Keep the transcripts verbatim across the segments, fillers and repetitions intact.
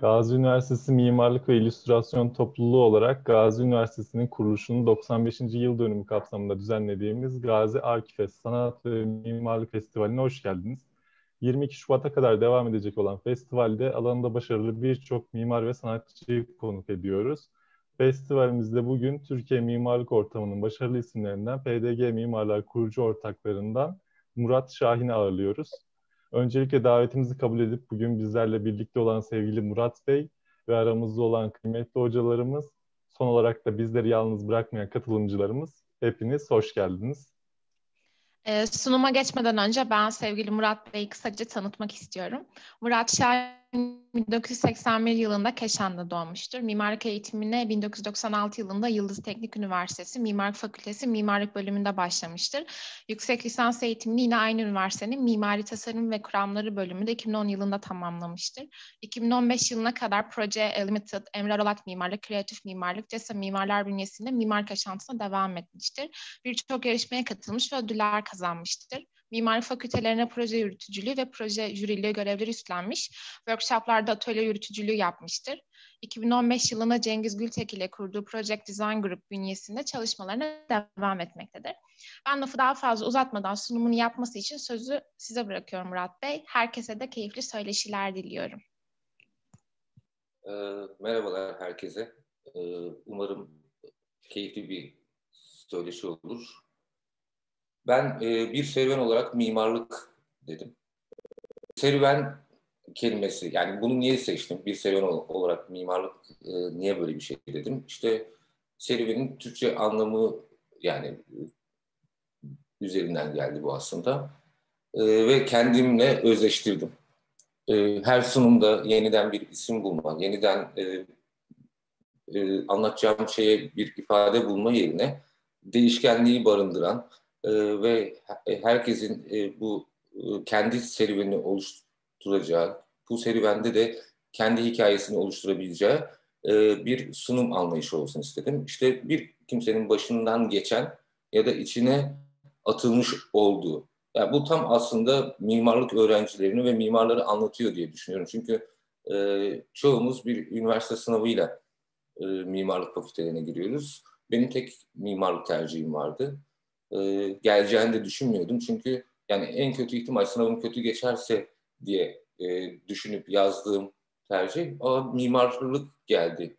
Gazi Üniversitesi Mimarlık ve İllüstrasyon Topluluğu olarak Gazi Üniversitesi'nin kuruluşunun doksan beşinci yıl dönümü kapsamında düzenlediğimiz Gazi Arkifes Sanat ve Mimarlık Festivali'ne hoş geldiniz. yirmi iki Şubat'a kadar devam edecek olan festivalde alanında başarılı birçok mimar ve sanatçıyı konuk ediyoruz. Festivalimizde bugün Türkiye Mimarlık Ortamı'nın başarılı isimlerinden P D G Mimarlar kurucu ortaklarından Murat Şahin'i ağırlıyoruz. Öncelikle davetimizi kabul edip bugün bizlerle birlikte olan sevgili Murat Bey ve aramızda olan kıymetli hocalarımız, son olarak da bizleri yalnız bırakmayan katılımcılarımız, hepiniz hoş geldiniz. E, sunuma geçmeden önce ben sevgili Murat Bey'i kısaca tanıtmak istiyorum. Murat Şahin bin dokuz yüz seksen bir yılında Keşan'da doğmuştur. Mimarlık eğitimine bin dokuz yüz doksan altı yılında Yıldız Teknik Üniversitesi Mimarlık Fakültesi Mimarlık Bölümünde başlamıştır. Yüksek lisans eğitimini yine aynı üniversitenin Mimari Tasarım ve Kuramları Bölümünde iki bin on yılında tamamlamıştır. iki bin on beş yılına kadar Proje Limited, Emre Arolat Mimarlık, Kreatif Mimarlık, CESA Mimarlar bünyesinde mimarlık yaşantısına devam etmiştir. Birçok yarışmaya katılmış ve ödüller kazanmıştır. Mimarlık fakültelerine proje yürütücülüğü ve proje jüriliği görevleri üstlenmiş, workshoplarda atölye yürütücülüğü yapmıştır. iki bin on beş yılında Cengiz Gültek ile kurduğu Project Design Group bünyesinde çalışmalarına devam etmektedir. Ben lafı daha fazla uzatmadan sunumunu yapması için sözü size bırakıyorum Murat Bey. Herkese de keyifli söyleşiler diliyorum. E, merhabalar herkese. E, umarım keyifli bir söyleşi olur. Ben e, bir serüven olarak mimarlık dedim. Serüven kelimesi, yani bunu niye seçtim? Bir serüven olarak mimarlık, e, niye böyle bir şey dedim? İşte serüvenin Türkçe anlamı, yani üzerinden geldi bu aslında. E, ve kendimle özleştirdim. E, her sunumda yeniden bir isim bulma, yeniden e, e, anlatacağım şeye bir ifade bulma yerine değişkenliği barındıran, Ee, ve herkesin e, bu e, kendi serüvenini oluşturacağı, bu serüvende de kendi hikayesini oluşturabileceği e, bir sunum anlayışı olsun istedim. İşte bir kimsenin başından geçen ya da içine atılmış olduğu. Yani bu tam aslında mimarlık öğrencilerini ve mimarları anlatıyor diye düşünüyorum. Çünkü e, çoğumuz bir üniversite sınavıyla e, mimarlık fakültelerine giriyoruz. Benim tek mimarlık tercihim vardı. Ee, geleceğini de düşünmüyordum çünkü yani en kötü ihtimal sınavım kötü geçerse diye e, düşünüp yazdığım tercih "Aa, mimarlık geldi"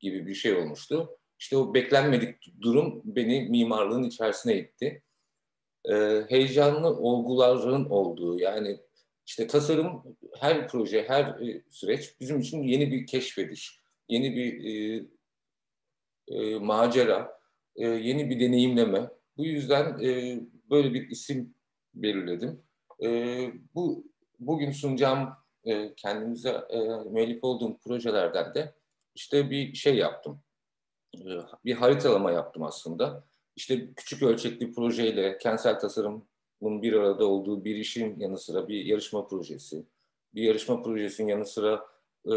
gibi bir şey olmuştu. İşte o beklenmedik durum beni mimarlığın içerisine itti. Ee, heyecanlı olguların olduğu, yani işte tasarım, her proje, her e, süreç bizim için yeni bir keşfediş, yeni bir e, e, macera, e, yeni bir deneyimleme. Bu yüzden e, böyle bir isim belirledim. E, bu bugün sunacağım, e, kendimize e, müellif olduğum projelerden de işte bir şey yaptım. E, bir haritalama yaptım aslında. İşte küçük ölçekli projeyle kentsel tasarımın bir arada olduğu bir işin yanı sıra bir yarışma projesi. Bir yarışma projesinin yanı sıra e,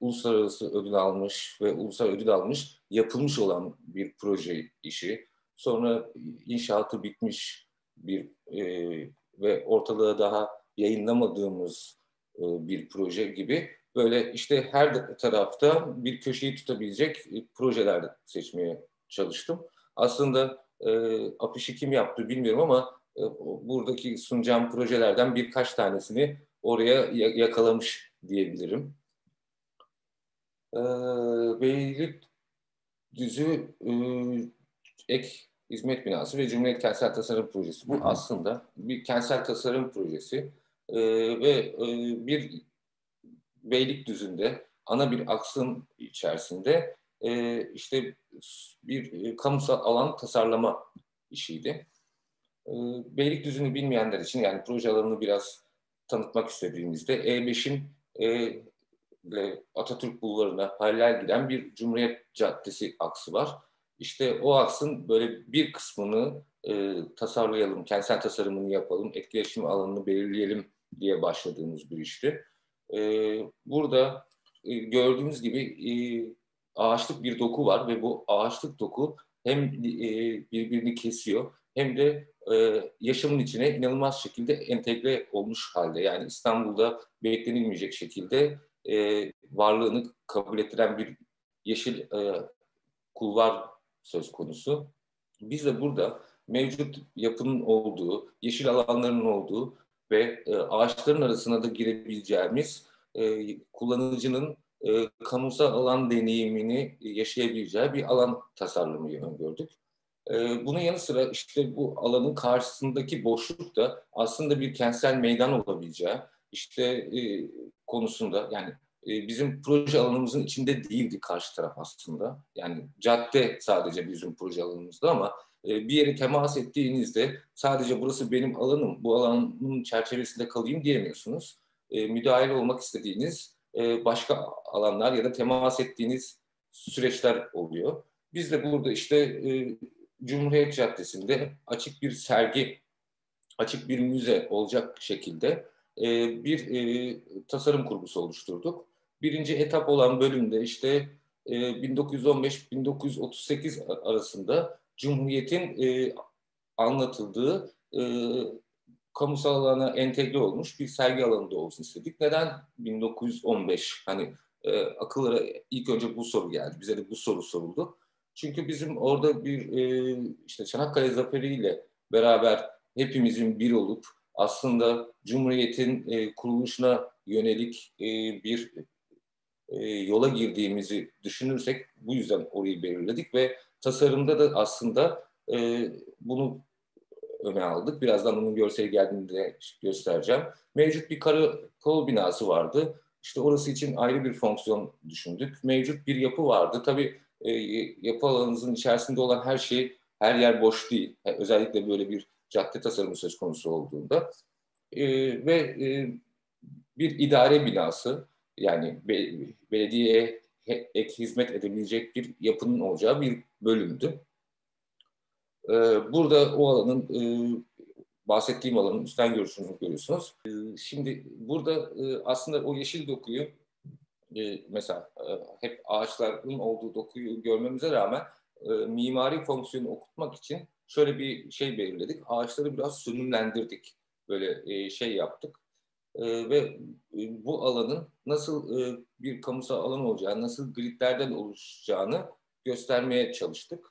uluslararası ödül almış ve ulusal ödül almış yapılmış olan bir proje işi. Sonra inşaatı bitmiş bir e, ve ortalığa daha yayınlamadığımız e, bir proje gibi, böyle işte her tarafta bir köşeyi tutabilecek e, projeler seçmeye çalıştım. Aslında e, afişi kim yaptı bilmiyorum ama e, buradaki sunacağım projelerden birkaç tanesini oraya yakalamış diyebilirim. E, Beylikdüzü e, Ek Hizmet Binası ve Cumhuriyet Kentsel Tasarım Projesi. Bu aslında bir kentsel tasarım projesi ee, ve e, bir Beylikdüzü'nde ana bir aksın içerisinde e, işte bir e, kamusal alan tasarlama işiydi. E, Beylikdüzü'nü bilmeyenler için, yani proje alanını biraz tanıtmak istediğimizde, E beşin e, Atatürk Bulvarı'na paralel giden bir Cumhuriyet Caddesi aksı var. İşte o aksın böyle bir kısmını e, tasarlayalım, kentsel tasarımını yapalım, etkileşim alanını belirleyelim diye başladığımız bir işti. E, burada e, gördüğünüz gibi e, ağaçlık bir doku var ve bu ağaçlık doku hem e, birbirini kesiyor hem de e, yaşamın içine inanılmaz şekilde entegre olmuş halde. Yani İstanbul'da beklenilmeyecek şekilde e, varlığını kabul ettiren bir yeşil e, kulvar söz konusu. Biz de burada mevcut yapının olduğu, yeşil alanların olduğu ve e, ağaçların arasına da girebileceğimiz e, kullanıcının e, kamusal alan deneyimini yaşayabileceği bir alan tasarlamayı öngördük. E, bunun yanı sıra işte bu alanın karşısındaki boşluk da aslında bir kentsel meydan olabileceği işte e, konusunda, yani e, bizim proje alanımızın içinde değildi karşı taraf aslında. Yani cadde sadece bizim proje alanımızda ama bir yere temas ettiğinizde sadece burası benim alanım, bu alanın çerçevesinde kalayım diyemiyorsunuz. E, müdahil olmak istediğiniz e, başka alanlar ya da temas ettiğiniz süreçler oluyor. Biz de burada işte e, Cumhuriyet Caddesi'nde açık bir sergi, açık bir müze olacak şekilde e, bir e, tasarım kurgusu oluşturduk. Birinci etap olan bölümde işte e, bin dokuz yüz on beş bin dokuz yüz otuz sekiz arasında Cumhuriyet'in e, anlatıldığı e, kamusal alana entegre olmuş bir sergi alanında olsun istedik. Neden bin dokuz yüz on beş? Hani e, akıllara ilk önce bu soru geldi. Bize de bu soru soruldu. Çünkü bizim orada bir e, işte Çanakkale Zaferi ile beraber hepimizin bir olup aslında Cumhuriyet'in e, kuruluşuna yönelik e, bir e, yola girdiğimizi düşünürsek bu yüzden orayı belirledik ve tasarımda da aslında e, bunu öne aldık. Birazdan bunun görseli geldiğinde göstereceğim. Mevcut bir karakol binası vardı. İşte orası için ayrı bir fonksiyon düşündük. Mevcut bir yapı vardı. Tabii e, yapı alanınızın içerisinde olan her şey, her yer boş değil. Yani özellikle böyle bir cadde tasarımı söz konusu olduğunda. E, ve e, bir idare binası, yani be, belediye ek hizmet edebilecek bir yapının olacağı bir bölümdü. Ee, burada o alanın, e, bahsettiğim alanın üstten görüşünü görüyorsunuz. E, şimdi burada e, aslında o yeşil dokuyu, e, mesela e, hep ağaçların olduğu dokuyu görmemize rağmen e, mimari fonksiyonu okutmak için şöyle bir şey belirledik. Ağaçları biraz sönümlendirdik. Böyle e, şey yaptık. Ee, ve e, bu alanın nasıl e, bir kamusal alan olacağını, nasıl gridlerden oluşacağını göstermeye çalıştık.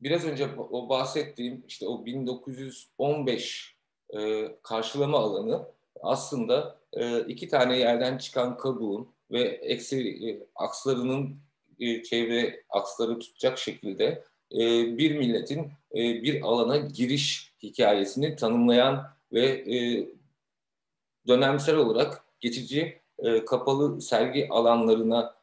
Biraz önce o bahsettiğim işte o bin dokuz yüz on beş e, karşılama alanı aslında e, iki tane yerden çıkan kabuğun ve eksi, e, akslarının e, çevre aksları tutacak şekilde e, bir milletin e, bir alana giriş hikayesini tanımlayan ve e, dönemsel olarak geçici e, kapalı sergi alanlarına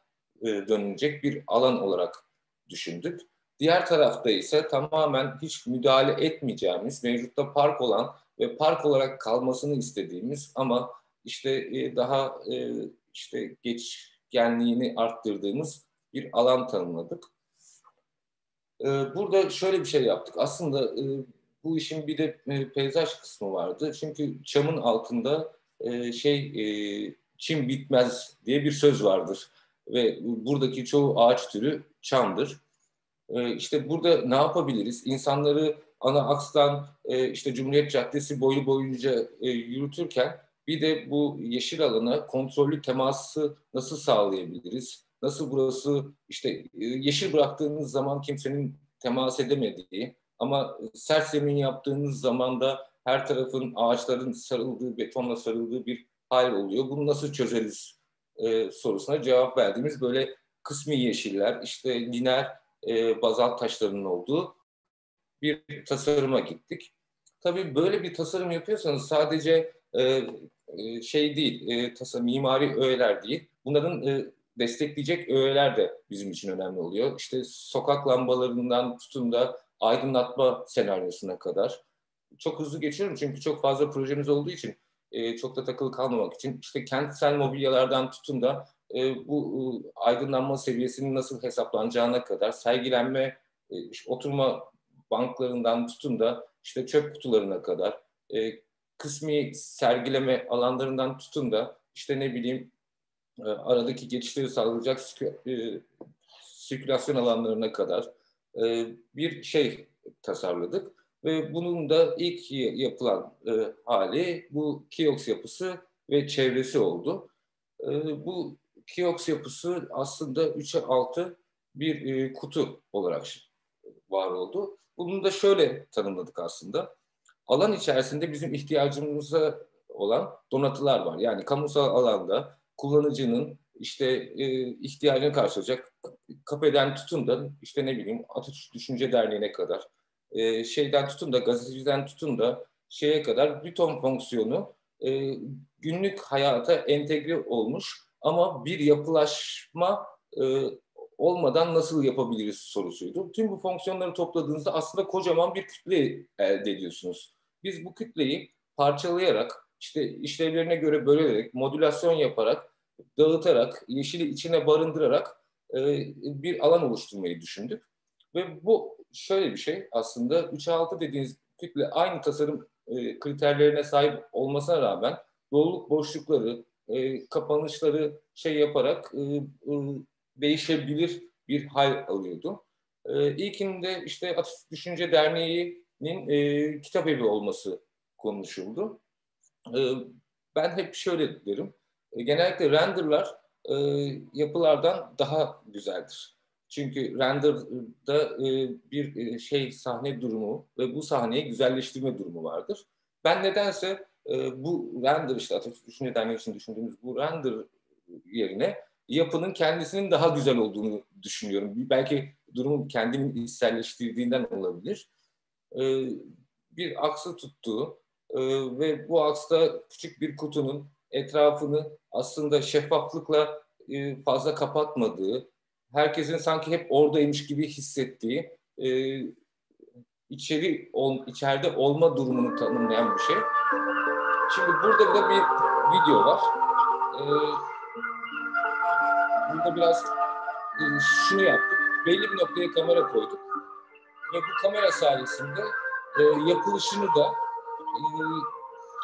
e, dönülecek bir alan olarak düşündük. Diğer tarafta ise tamamen hiç müdahale etmeyeceğimiz, mevcutta park olan ve park olarak kalmasını istediğimiz ama işte e, daha e, işte geçgenliğini arttırdığımız bir alan tanımladık. E, burada şöyle bir şey yaptık. Aslında e, bu işin bir de peyzaj kısmı vardı. Çünkü çamın altında e, şey e, çim bitmez diye bir söz vardır. Ve buradaki çoğu ağaç türü çamdır. E, işte burada ne yapabiliriz? İnsanları ana akstan e, işte Cumhuriyet Caddesi boyu boyunca e, yürütürken bir de bu yeşil alana kontrollü teması nasıl sağlayabiliriz? Nasıl burası işte e, yeşil bıraktığınız zaman kimsenin temas edemediği, ama sert zemin yaptığınız zaman da her tarafın ağaçların sarıldığı, betonla sarıldığı bir hal oluyor. Bunu nasıl çözeriz e, sorusuna cevap verdiğimiz böyle kısmi yeşiller, işte lineer e, bazalt taşlarının olduğu bir tasarıma gittik. Tabii böyle bir tasarım yapıyorsanız sadece e, e, şey değil, e, tasarım, mimari öğeler değil. Bunların e, destekleyecek öğeler de bizim için önemli oluyor. İşte sokak lambalarından tutun da aydınlatma senaryosuna kadar. Çok hızlı geçiyorum çünkü çok fazla projemiz olduğu için e, çok da takılı kalmamak için işte kentsel mobilyalardan tutun da e, bu e, aydınlanma seviyesinin nasıl hesaplanacağına kadar, sergilenme, e, oturma banklarından tutun da işte çöp kutularına kadar, e, kısmi sergileme alanlarından tutun da işte ne bileyim e, aradaki geçişleri sağlayacak e, sirkülasyon alanlarına kadar bir şey tasarladık ve bunun da ilk yapılan e, hali bu Kioks yapısı ve çevresi oldu. E, bu kiyoks yapısı aslında üçe altı bir e, kutu olarak var oldu. Bunu da şöyle tanımladık aslında. Alan içerisinde bizim ihtiyacımıza olan donatılar var. Yani kamusal alanda kullanıcının işte e, ihtiyacını karşılayacak kafeden tutun da işte ne bileyim Atatürk Düşünce Derneği'ne kadar, e, şeyden tutun da gazeteciden tutun da şeye kadar bir ton fonksiyonu e, günlük hayata entegre olmuş ama bir yapılaşma e, olmadan nasıl yapabiliriz sorusuydu. Tüm bu fonksiyonları topladığınızda aslında kocaman bir kütle elde ediyorsunuz. Biz bu kütleyi parçalayarak, işte işlevlerine göre bölerek, modülasyon yaparak, dağıtarak, yeşili içine barındırarak e, bir alan oluşturmayı düşündük. Ve bu şöyle bir şey aslında, üçe altı dediğiniz kütle aynı tasarım e, kriterlerine sahip olmasına rağmen doluluk boşlukları, e, kapanışları şey yaparak e, e, değişebilir bir hal alıyordu. E, İlkinde işte Atatürk Düşünce Derneği'nin e, kitap evi olması konuşuldu. E, ben hep şöyle derim, e, genellikle renderlar e, yapılardan daha güzeldir. Çünkü renderda e, bir e, şey sahne durumu ve bu sahneyi güzelleştirme durumu vardır. Ben nedense e, bu render, işte Atatürk Düşünce Derneği için düşündüğümüz bu render yerine yapının kendisinin daha güzel olduğunu düşünüyorum. Belki durumu kendini içselleştirdiğinden olabilir. Ee, bir aksı tuttuğu e, ve bu aksta küçük bir kutunun etrafını aslında şeffaflıkla e, fazla kapatmadığı, herkesin sanki hep oradaymış gibi hissettiği, e, içeri ol, içeride olma durumunu tanımlayan bir şey. Şimdi burada da bir video var. Ee, Burada biraz şunu yaptık, belli bir noktaya kamera koyduk ve bu kamera sayesinde e, yapılışını da e,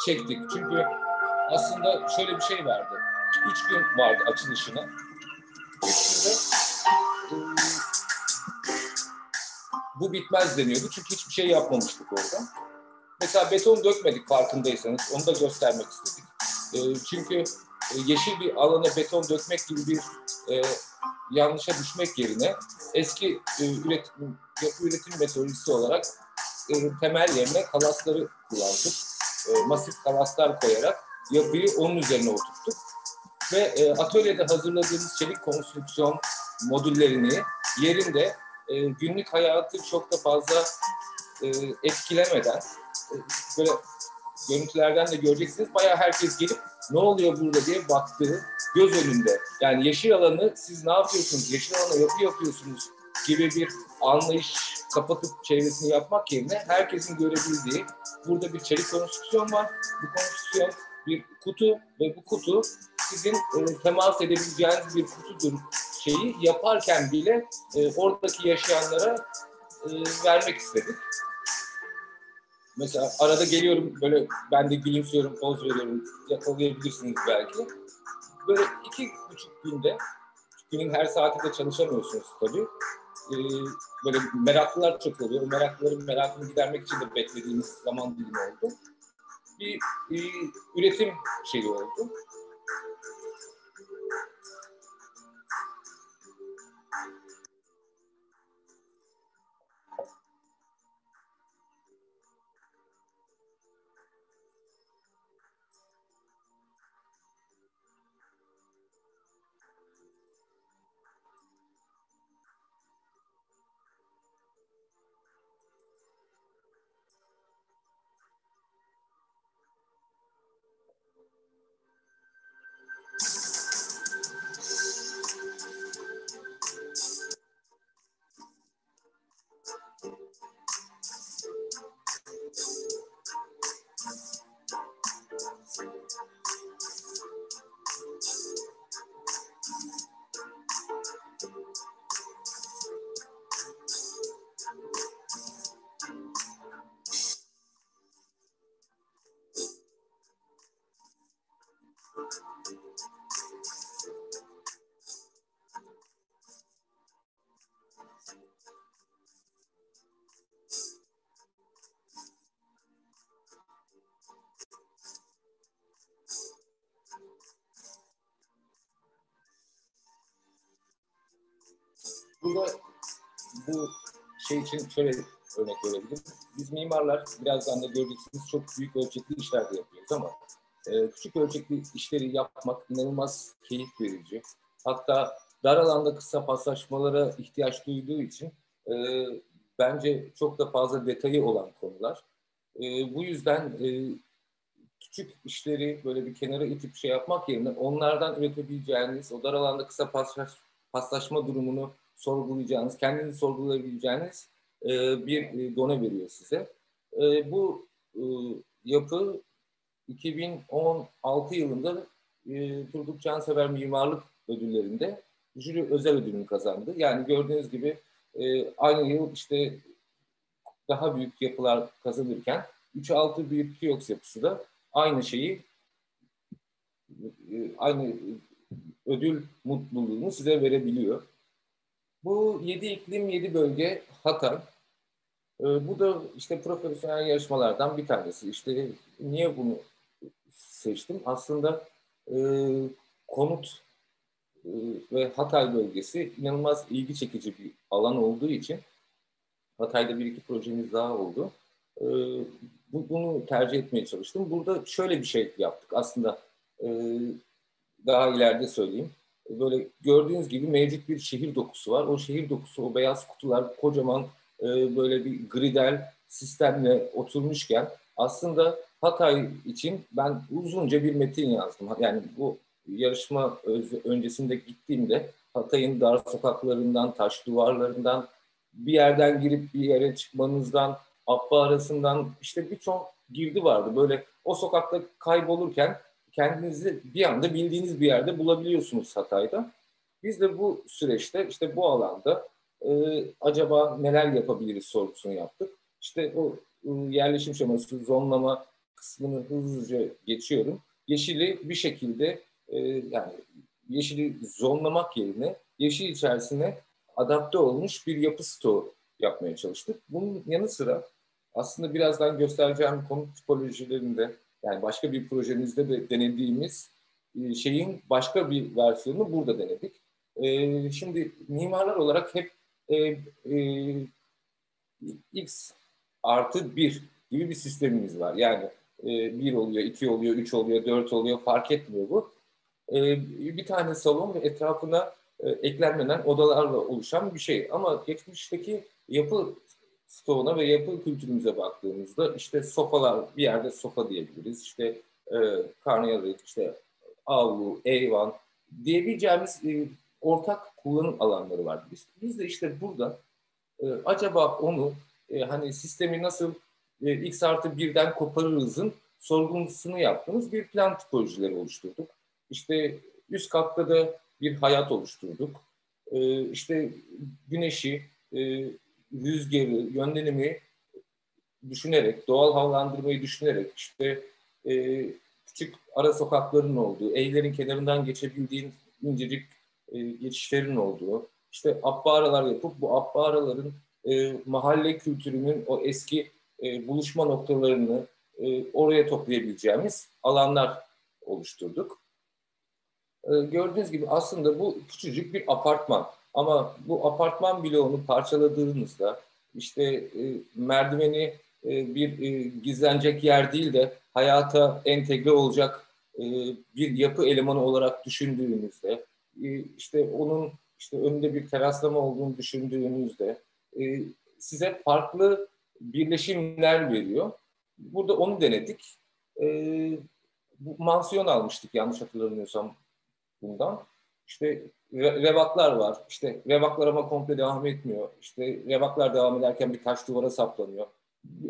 çektik. Çünkü aslında şöyle bir şey vardı, üç gün vardı açılışına. Üç günde e, bu bitmez deniyordu çünkü hiçbir şey yapmamıştık orada. Mesela beton dökmedik, farkındaysanız, onu da göstermek istedik. E, çünkü yeşil bir alana beton dökmek gibi bir e, yanlışa düşmek yerine eski e, üretim, yapı üretim metodolojisi olarak e, temel yerine kalasları kullandık. E, masif kalaslar koyarak yapıyı onun üzerine oturttuk. Ve e, atölyede hazırladığımız çelik konstrüksiyon modüllerini yerinde e, günlük hayatı çok da fazla e, etkilemeden e, böyle görüntülerden de göreceksiniz. Bayağı herkes gelip ne oluyor burada diye baktığı göz önünde. Yani yeşil alanı siz ne yapıyorsunuz, yeşil alana yapı yapıyorsunuz gibi bir anlayış kapatıp çevresini yapmak yerine herkesin görebildiği, burada bir çelik konstrüksiyon var. Bu konstrüksiyon bir kutu ve bu kutu sizin e, temas edebileceğiniz bir kutudur şeyi yaparken bile e, oradaki yaşayanlara e, vermek istedik. Mesela arada geliyorum, böyle ben de gülümsüyorum, poz veriyorum, yakalayabilirsiniz belki. Böyle iki buçuk günde, günün her saati de çalışamıyorsunuz tabii. Ee, böyle meraklılar çok oluyor. O meraklıların merakını gidermek için de beklediğimiz zaman dilimi oldu. Bir e, üretim şeyi oldu. Burada bu şey için şöyle örnek verebilirim. Biz mimarlar birazdan da göreceksiniz çok büyük ölçekli işler de yapıyoruz ama e, küçük ölçekli işleri yapmak inanılmaz keyif verici. Hatta dar alanda kısa paslaşmalara ihtiyaç duyduğu için e, bence çok da fazla detayı olan konular. E, bu yüzden e, küçük işleri böyle bir kenara itip şey yapmak yerine onlardan üretebileceğiniz, o dar alanda kısa paslaş, paslaşma durumunu sorgulayacağınız, kendini sorgulayabileceğiniz e, bir done veriyor size. E, bu e, yapı iki bin on altı yılında e, Turgut Cansever Mimarlık Ödülleri'nde jüri özel ödülünü kazandı. Yani gördüğünüz gibi e, aynı yıl işte daha büyük yapılar kazanırken üç altı büyük kioks yapısı da aynı şeyi, aynı ödül mutluluğunu size verebiliyor. Bu yedi iklim, yedi bölge Hatay. Bu da işte profesyonel yarışmalardan bir tanesi. İşte niye bunu seçtim? Aslında e, konut e, ve Hatay bölgesi inanılmaz ilgi çekici bir alan olduğu için Hatay'da bir iki projemiz daha oldu. E, Bunu tercih etmeye çalıştım. Burada şöyle bir şey yaptık aslında, e, daha ileride söyleyeyim. Böyle gördüğünüz gibi mevcut bir şehir dokusu var. O şehir dokusu, o beyaz kutular kocaman e, böyle bir gridel sistemle oturmuşken aslında Hatay için ben uzunca bir metin yazdım. Yani bu yarışma öncesinde gittiğimde Hatay'ın dar sokaklarından, taş duvarlarından, bir yerden girip bir yere çıkmanızdan, Abba arasından işte birçok girdi vardı. Böyle o sokakta kaybolurken kendinizi bir anda bildiğiniz bir yerde bulabiliyorsunuz Hatay'da. Biz de bu süreçte işte bu alanda e, acaba neler yapabiliriz sorgusunu yaptık. İşte o e, yerleşim şeması, zonlama kısmını hızlıca geçiyorum. Yeşili bir şekilde e, yani yeşili zonlamak yerine yeşil içerisine adapte olmuş bir yapı stoğu yapmaya çalıştık. Bunun yanı sıra aslında birazdan göstereceğim konut tipolojilerinde, yani başka bir projemizde de denediğimiz şeyin başka bir versiyonunu burada denedik. Ee, şimdi mimarlar olarak hep e, e, x artı bir gibi bir sistemimiz var. Yani e, bir oluyor, iki oluyor, üç oluyor, dört oluyor, fark etmiyor bu. E, bir tane salon ve etrafına e, eklenmeden odalarla oluşan bir şey. Ama geçmişteki yapı stoğuna ve yapı kültürümüze baktığımızda işte sofalar, bir yerde sofa diyebiliriz, işte e, karnıyarık, işte avlu, eyvan diyebileceğimiz e, ortak kullanım alanları var. Biz, biz de işte burada e, acaba onu e, hani sistemi nasıl e, x artı birden koparırızın sorgusunu yaptığımız bir plan tipolojileri oluşturduk. İşte üst katta da bir hayat oluşturduk. E, işte güneşi, e, rüzgarı, yönlenimi düşünerek, doğal havalandırmayı düşünerek, işte e, küçük ara sokakların olduğu, evlerin kenarından geçebildiğin incecik e, geçişlerin olduğu, işte abba aralar yapıp bu abba araların e, mahalle kültürünün o eski e, buluşma noktalarını e, oraya toplayabileceğimiz alanlar oluşturduk. E, gördüğünüz gibi aslında bu küçücük bir apartman. Ama bu apartman bloğunu parçaladığınızda işte e, merdiveni e, bir e, gizlenecek yer değil de hayata entegre olacak e, bir yapı elemanı olarak düşündüğünüzde, e, işte onun işte önünde bir teraslama olduğunu düşündüğünüzde e, size farklı birleşimler veriyor. Burada onu denedik. E, bu mansiyon almıştık yanlış hatırlamıyorsam bundan. İşte revaklar var. İşte revaklar ama komple devam etmiyor. İşte revaklar devam ederken bir taş duvara saplanıyor.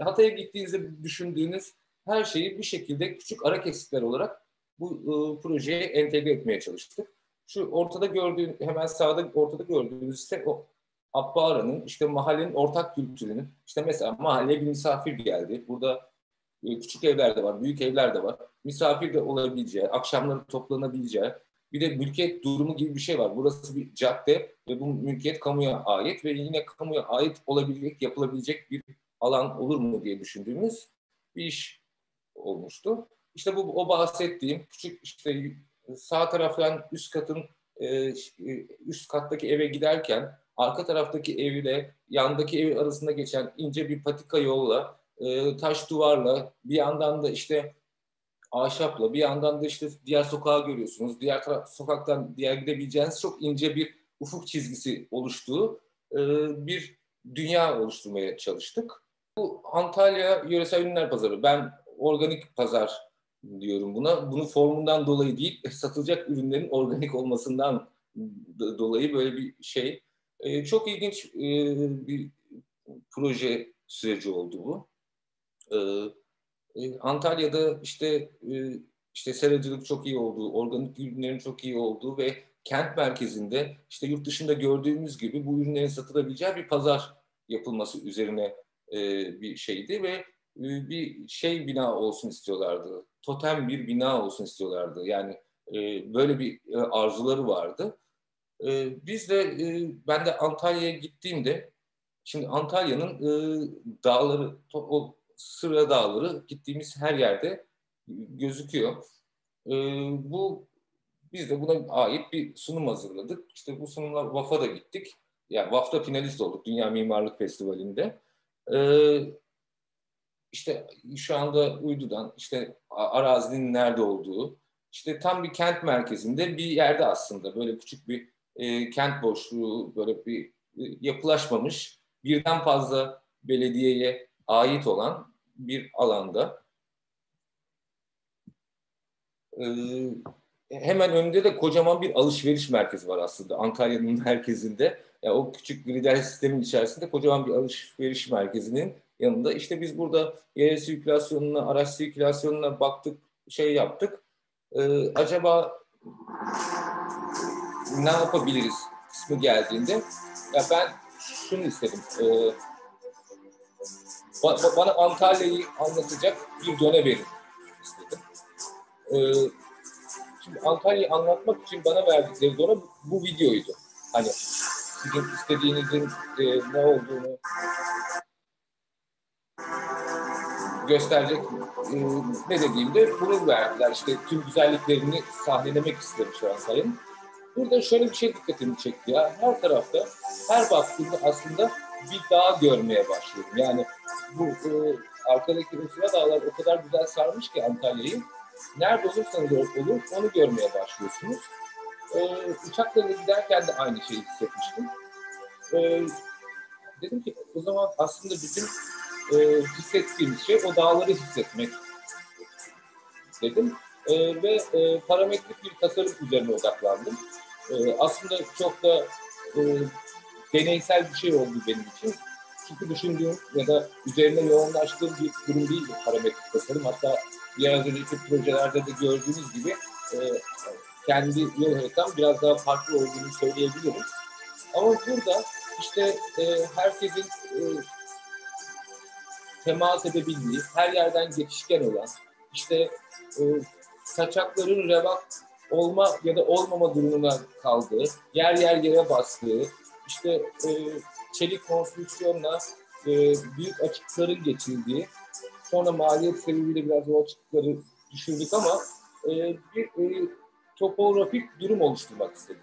Hatay'a gittiğinizde düşündüğünüz her şeyi bir şekilde küçük ara kesitler olarak bu e, projeye entegre etmeye çalıştık. Şu ortada gördüğünüz, hemen sağda ortada gördüğünüz ise o abba aranın, işte mahallenin ortak kültürünün, işte mesela mahalleye bir misafir geldi. Burada e, küçük evler de var, büyük evler de var. Misafir de olabileceği, akşamları toplanabileceği, bir de mülkiyet durumu gibi bir şey var. Burası bir cadde ve bu mülkiyet kamuya ait ve yine kamuya ait olabilecek, yapılabilecek bir alan olur mu diye düşündüğümüz bir iş olmuştu. İşte bu o bahsettiğim küçük, işte sağ taraftan üst katın üst kattaki eve giderken arka taraftaki ev ile yandaki ev arasında geçen ince bir patika yolla, e, taş duvarla, bir yandan da işte ahşapla, bir yandan da işte diğer sokağı görüyorsunuz. Diğer sokaktan diğer gidebileceğiniz çok ince bir ufuk çizgisi oluştuğu e, bir dünya oluşturmaya çalıştık. Bu Antalya Yöresel Ürünler Pazarı. Ben organik pazar diyorum buna. Bunu formundan dolayı değil, satılacak ürünlerin organik olmasından dolayı böyle bir şey. E, çok ilginç e, bir proje süreci oldu bu. E, e, Antalya'da işte e, işte seracılık çok iyi olduğu, organik ürünlerin çok iyi olduğu ve kent merkezinde işte yurt dışında gördüğümüz gibi bu ürünlerin satılabileceği bir pazar yapılması üzerine e, bir şeydi ve e, bir şey bina olsun istiyorlardı. Totem bir bina olsun istiyorlardı. Yani e, böyle bir e, arzuları vardı. E, biz de e, ben de Antalya'ya gittiğimde, şimdi Antalya'nın e, dağları, o Sıra Dağları gittiğimiz her yerde gözüküyor. E, bu Biz de buna ait bir sunum hazırladık. İşte bu sunumla V A F'a da gittik. Yani V A F'ta finalist olduk Dünya Mimarlık Festivali'nde. Ee, işte şu anda uydudan işte arazinin nerede olduğu, işte tam bir kent merkezinde bir yerde aslında böyle küçük bir e, kent boşluğu, böyle bir e, yapılaşmamış, birden fazla belediyeye ait olan bir alanda. Ee, Hemen önünde de kocaman bir alışveriş merkezi var aslında Antalya'nın merkezinde. Yani o küçük lider sistemin içerisinde kocaman bir alışveriş merkezinin yanında. İşte biz burada yer sirkülasyonuna, araç sirkülasyonuna baktık, şey yaptık. Ee, acaba ne yapabiliriz kısmı geldiğinde. Ya ben şunu istedim. Ee, ba- bana Antalya'yı anlatacak bir döne verin istedim. Ee, Antalya'yı anlatmak için bana verdikleri dona bu videoydu. Hani sizin istediğinizin e, ne olduğunu gösterecek e, ne dediğimde bunu verdiler. İşte tüm güzelliklerini sahnelemek istemiş Antalya'nın. Burada şöyle bir şey dikkatimi çekti ya. Her tarafta, her baktığımda aslında bir dağ görmeye başlıyorum. Yani bu e, arkadaki bu Sıra Dağlar o kadar güzel sarmış ki Antalya'yı. Nerede olursanız olur, onu görmeye başlıyorsunuz. Ee, uçaklarla giderken de aynı şeyi hissetmiştim. Ee, dedim ki o zaman aslında bizim e, hissettiğimiz şey o dağları hissetmek dedim. E, ve e, parametrik bir tasarım üzerine odaklandım. E, aslında çok da e, deneysel bir şey oldu benim için. Çünkü düşündüğüm ya da üzerine yoğunlaştığım bir durum değil parametrik tasarım. Hatta biraz önceki projelerde de gördüğünüz gibi e, kendi yol haritam biraz daha farklı olduğunu söyleyebilirim. Ama burada işte e, herkesin e, temas edebildiği, her yerden geçişken olan, işte e, kaçakların revak olma ya da olmama durumuna kaldığı, yer yer yere bastığı, işte e, çelik konstrüksiyonla e, büyük açıkların geçildiği, sonra maliyet sebebiyle biraz o açıkları düşürdük ama e, bir e, topografik durum oluşturmak istedik.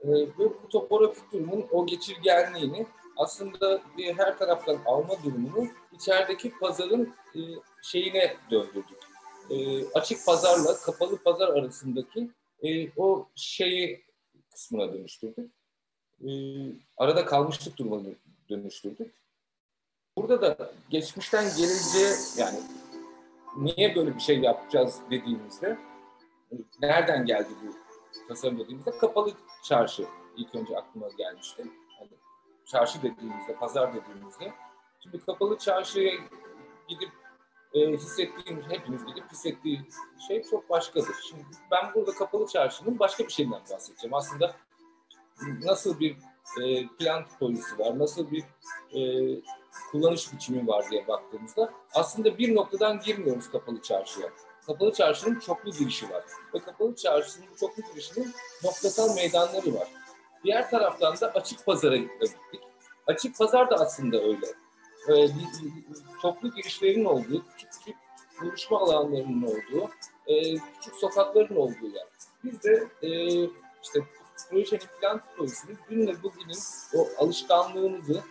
E, ve bu topografik durumun o geçirgenliğini aslında e, her taraftan alma durumunu içerideki pazarın e, şeyine döndürdük. E, açık pazarla kapalı pazar arasındaki e, o şeyi kısmına dönüştürdük. E, arada kalmışlık durumunu dönüştürdük. Burada da geçmişten geleceğe, yani niye böyle bir şey yapacağız dediğimizde, nereden geldi bu tasarım dediğimizde kapalı çarşı ilk önce aklıma gelmişti. Yani çarşı dediğimizde, pazar dediğimizde. Şimdi kapalı çarşıya gidip e, hissettiğimiz, hepimiz gidip hissettiğimiz şey çok başkadır. Şimdi ben burada kapalı çarşının başka bir şeyinden bahsedeceğim. Aslında nasıl bir e, plan polisi var, nasıl bir e, kullanış biçimi var diye baktığımızda aslında bir noktadan girmiyoruz kapalı çarşıya. Kapalı çarşının çoklu girişi var. Ve kapalı çarşının çoklu girişinin noktasal meydanları var. Diğer taraftan da açık pazara gittik. Açık pazar da aslında öyle. Ee, çoklu girişlerin olduğu, küçük küçük buluşma alanlarının olduğu, e, küçük sokakların olduğu yer. Biz de e, işte projenin plan tutuluşunu, günle bugünün o alışkanlığımızı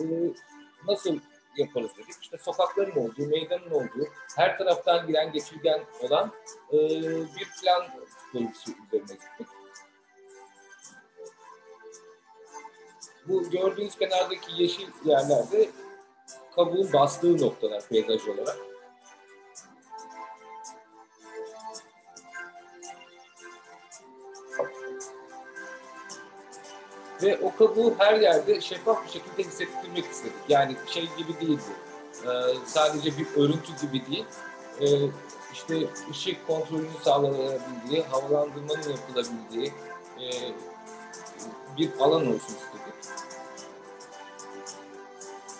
e, nasıl yaparız dedik. İşte sokakların olduğu, meydanın olduğu, her taraftan giren geçilgen olan e, bir plan tutuluşu üzerine gittik. Bu gördüğünüz kenardaki yeşil yerlerde kabuğun bastığı noktalar peyzaj olarak. Ve o kabuğu her yerde şeffaf bir şekilde hissettirmek istedik. Yani şey gibi değildi, ee, sadece bir örüntü gibi değil. Ee, işte ışık kontrolünü sağlanabildiği, havalandırmanın yapılabildiği e, bir alan olsun istedik.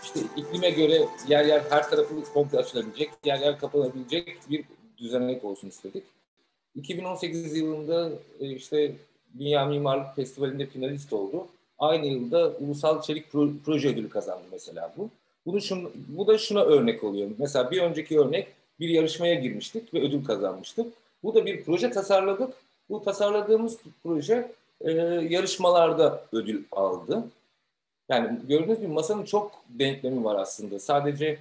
İşte iklime göre yer yer her tarafı komple açılabilecek, yer yer kapanabilecek bir düzenlik olsun istedik. iki bin on sekiz yılında e, işte Dünya Mimarlık Festivali'nde finalist oldu. Aynı yılda Ulusal Çelik Proje Ödülü kazandı mesela bu. Bunu şun, bu da şuna örnek oluyor. Mesela bir önceki örnek bir yarışmaya girmiştik ve ödül kazanmıştık. Bu da bir proje tasarladık. Bu tasarladığımız proje e, yarışmalarda ödül aldı. Yani gördüğünüz gibi masanın çok denklemi var aslında. Sadece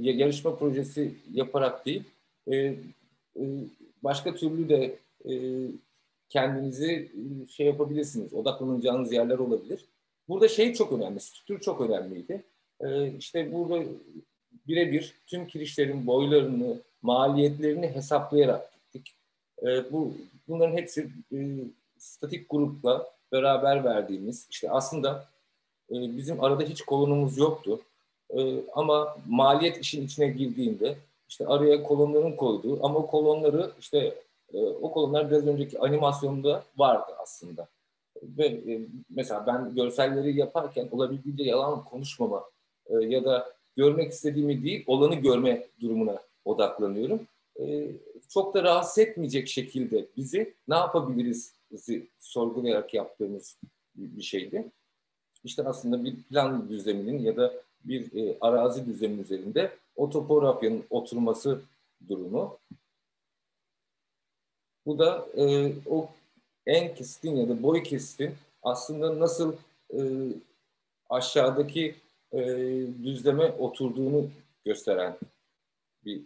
yarışma projesi yaparak değil, e, e, başka türlü de e, kendinizi şey yapabilirsiniz, odaklanacağınız yerler olabilir. Burada şey çok önemli, stüktür çok önemliydi. Ee, işte burada birebir tüm kirişlerin boylarını, maliyetlerini hesaplayarak gittik. Ee, bu, bunların hepsi e, statik grupla beraber verdiğimiz, işte aslında e, bizim arada hiç kolonumuz yoktu. E, ama maliyet işin içine girdiğinde, işte araya kolonların koyduğu ama kolonları işte o kolonlar biraz önceki animasyonda vardı aslında. Ve mesela ben görselleri yaparken olabildiğince yalan konuşmama ya da görmek istediğimi değil, olanı görme durumuna odaklanıyorum. Çok da rahatsız etmeyecek şekilde bizi ne yapabiliriz bizi sorgulayarak yaptığımız bir şeydi. İşte aslında bir plan düzleminin ya da bir arazi düzleminin üzerinde o topografyanın oturması durumu. Bu da e, o en kesitin ya da boy kesitin aslında nasıl e, aşağıdaki e, düzleme oturduğunu gösteren bir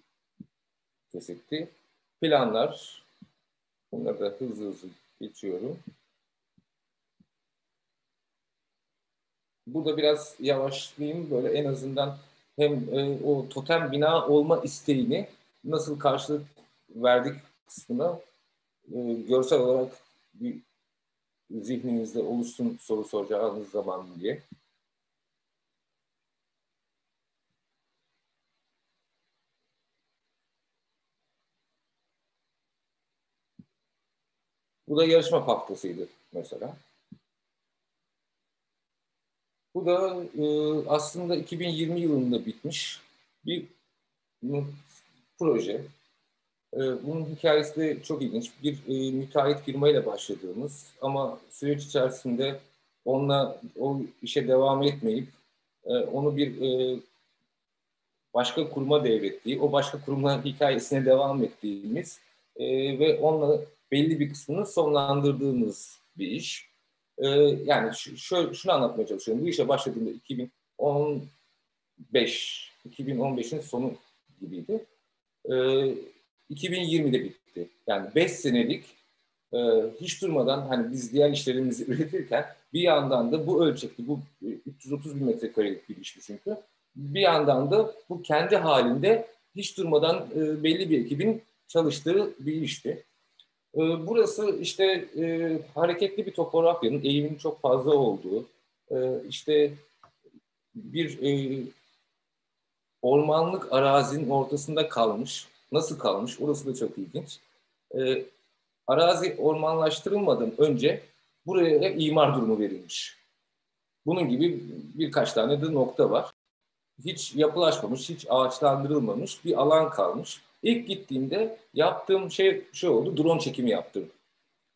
kesitti. Planlar, bunları da hızlı hızlı geçiyorum. Burada biraz yavaşlayayım, böyle en azından hem e, o totem bina olma isteğini nasıl karşılık verdik kısmına görsel olarak bir zihninizde oluşsun soru soracağınız zaman diye. Bu da yarışma haftasıydı mesela. Bu da e, aslında iki bin yirmi yılında bitmiş bir proje. Bunun hikayesi de çok ilginç. Bir e, müteahhit firmayla başladığımız ama süreç içerisinde onunla o işe devam etmeyip e, onu bir e, başka kuruma devrettiği, o başka kurumların hikayesine devam ettiğimiz e, ve onunla belli bir kısmını sonlandırdığımız bir iş. E, yani şöyle, şunu anlatmaya çalışıyorum. Bu işe başladığımda iki bin on beş, iki bin on beş'in sonu gibiydi. E, iki bin yirmi'de bitti. Yani beş senelik e, hiç durmadan hani biz diğer işlerimizi üretirken bir yandan da bu ölçekli, bu üç yüz otuz bin metrekarelik bir işti çünkü. Bir yandan da bu kendi halinde hiç durmadan e, belli bir ekibin çalıştığı bir işti. E, burası işte e, hareketli bir topografyanın eğiminin çok fazla olduğu, e, işte bir e, ormanlık arazinin ortasında kalmış. Nasıl kalmış? Orası da çok ilginç. Ee, arazi ormanlaştırılmadan önce buraya imar durumu verilmiş. Bunun gibi birkaç tane de nokta var. Hiç yapılaşmamış, hiç ağaçlandırılmamış bir alan kalmış. İlk gittiğimde yaptığım şey şey oldu, drone çekimi yaptım.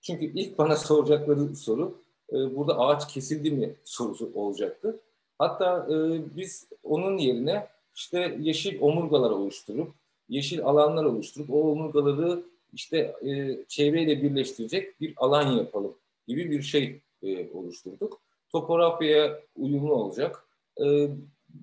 Çünkü ilk bana soracakları soru, e, burada ağaç kesildi mi sorusu olacaktı. Hatta e, biz onun yerine işte yeşil omurgalar oluşturup, yeşil alanlar oluşturup o omurgaları işte e, çevreyle birleştirecek bir alan yapalım gibi bir şey e, oluşturduk. Topografyaya uyumlu olacak e,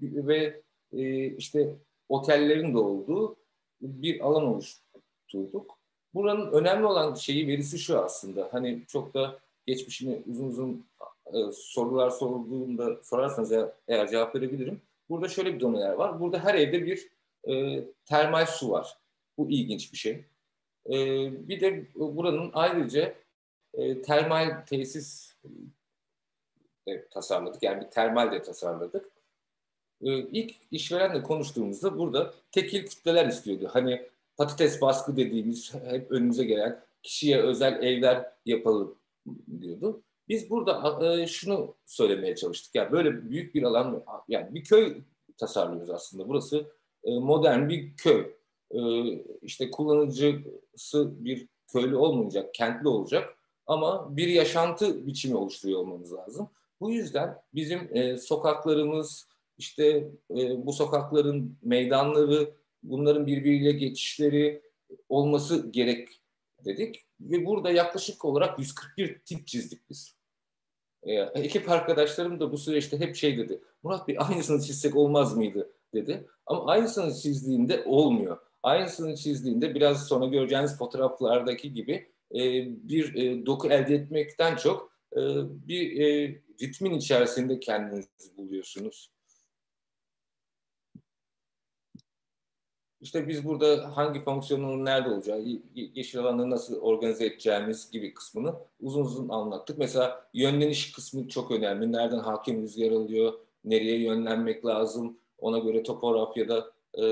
ve e, işte otellerin de olduğu bir alan oluşturduk. Buranın önemli olan şeyi, verisi şu aslında. Hani çok da geçmişini uzun uzun e, sorular sorulduğunda sorarsanız eğer, eğer cevap verebilirim. Burada şöyle bir doneler var. Burada her evde bir e, termal su var. Bu ilginç bir şey. E, bir de buranın ayrıca e, termal tesis de tasarladık. Yani bir termal de tasarladık. E, ilk işverenle konuştuğumuzda burada tekil kütleler istiyordu. Hani patates baskı dediğimiz hep önümüze gelen kişiye özel evler yapalım diyordu. Biz burada e, şunu söylemeye çalıştık. Yani böyle büyük bir alan, yani bir köy tasarlıyoruz aslında. Burası e, modern bir köy. E, işte kullanıcısı bir köylü olmayacak, kentli olacak ama bir yaşantı biçimi oluşturuyor olmamız lazım. Bu yüzden bizim e, sokaklarımız, işte e, bu sokakların meydanları, bunların birbiriyle geçişleri olması gerek dedik. Ve burada yaklaşık olarak yüz kırk bir tip çizdik biz. Ee, ekip arkadaşlarım da bu süreçte hep şey dedi, Murat Bey aynısını çizsek olmaz mıydı dedi. Ama aynısını çizdiğinde olmuyor. Aynısını çizdiğinde biraz sonra göreceğiniz fotoğraflardaki gibi e, bir e, doku elde etmekten çok e, bir e, ritmin içerisinde kendinizi buluyorsunuz. İşte biz burada hangi fonksiyonun nerede olacağı, yeşil alanları nasıl organize edeceğimiz gibi kısmını uzun uzun anlattık. Mesela yönleniş kısmı çok önemli. Nereden hakim rüzgar alıyor, nereye yönlenmek lazım, ona göre topografyada e,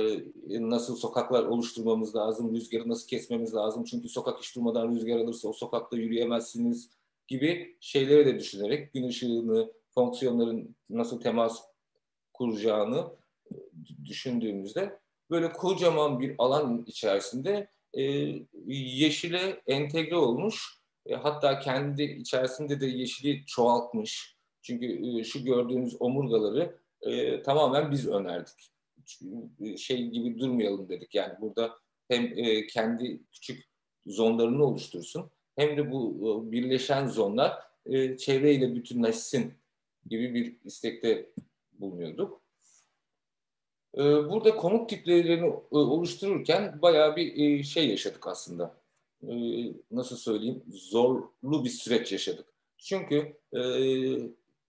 nasıl sokaklar oluşturmamız lazım, rüzgarı nasıl kesmemiz lazım. Çünkü sokak hiç durmadan rüzgar alırsa o sokakta yürüyemezsiniz gibi şeyleri de düşünerek gün ışığını, fonksiyonların nasıl temas kuracağını düşündüğümüzde böyle kocaman bir alan içerisinde e, yeşile entegre olmuş. E, hatta kendi içerisinde de yeşili çoğaltmış. Çünkü e, şu gördüğünüz omurgaları e, tamamen biz önerdik. E, şey gibi durmayalım dedik. Yani burada hem e, kendi küçük zonlarını oluştursun hem de bu e, birleşen zonlar e, çevreyle bütünleşsin gibi bir istekte bulunuyorduk. Burada konut tiplerini oluştururken bayağı bir şey yaşadık aslında. Nasıl söyleyeyim? Zorlu bir süreç yaşadık. Çünkü e,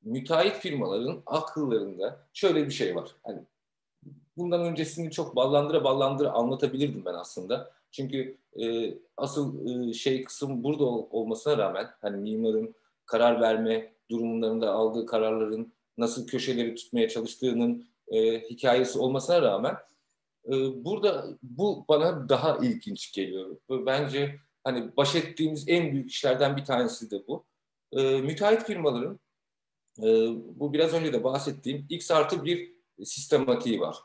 müteahhit firmaların akıllarında şöyle bir şey var. Hani bundan öncesini çok ballandıra ballandıra anlatabilirdim ben aslında. Çünkü e, asıl e, şey kısım burada olmasına rağmen hani mimarın karar verme durumlarında aldığı kararların nasıl köşeleri tutmaya çalıştığının E, hikayesi olmasına rağmen e, burada bu bana daha ilginç geliyor. Bence hani baş ettiğimiz en büyük işlerden bir tanesi de bu. E, müteahhit firmaların e, bu biraz önce de bahsettiğim X artı bir sistematiği var.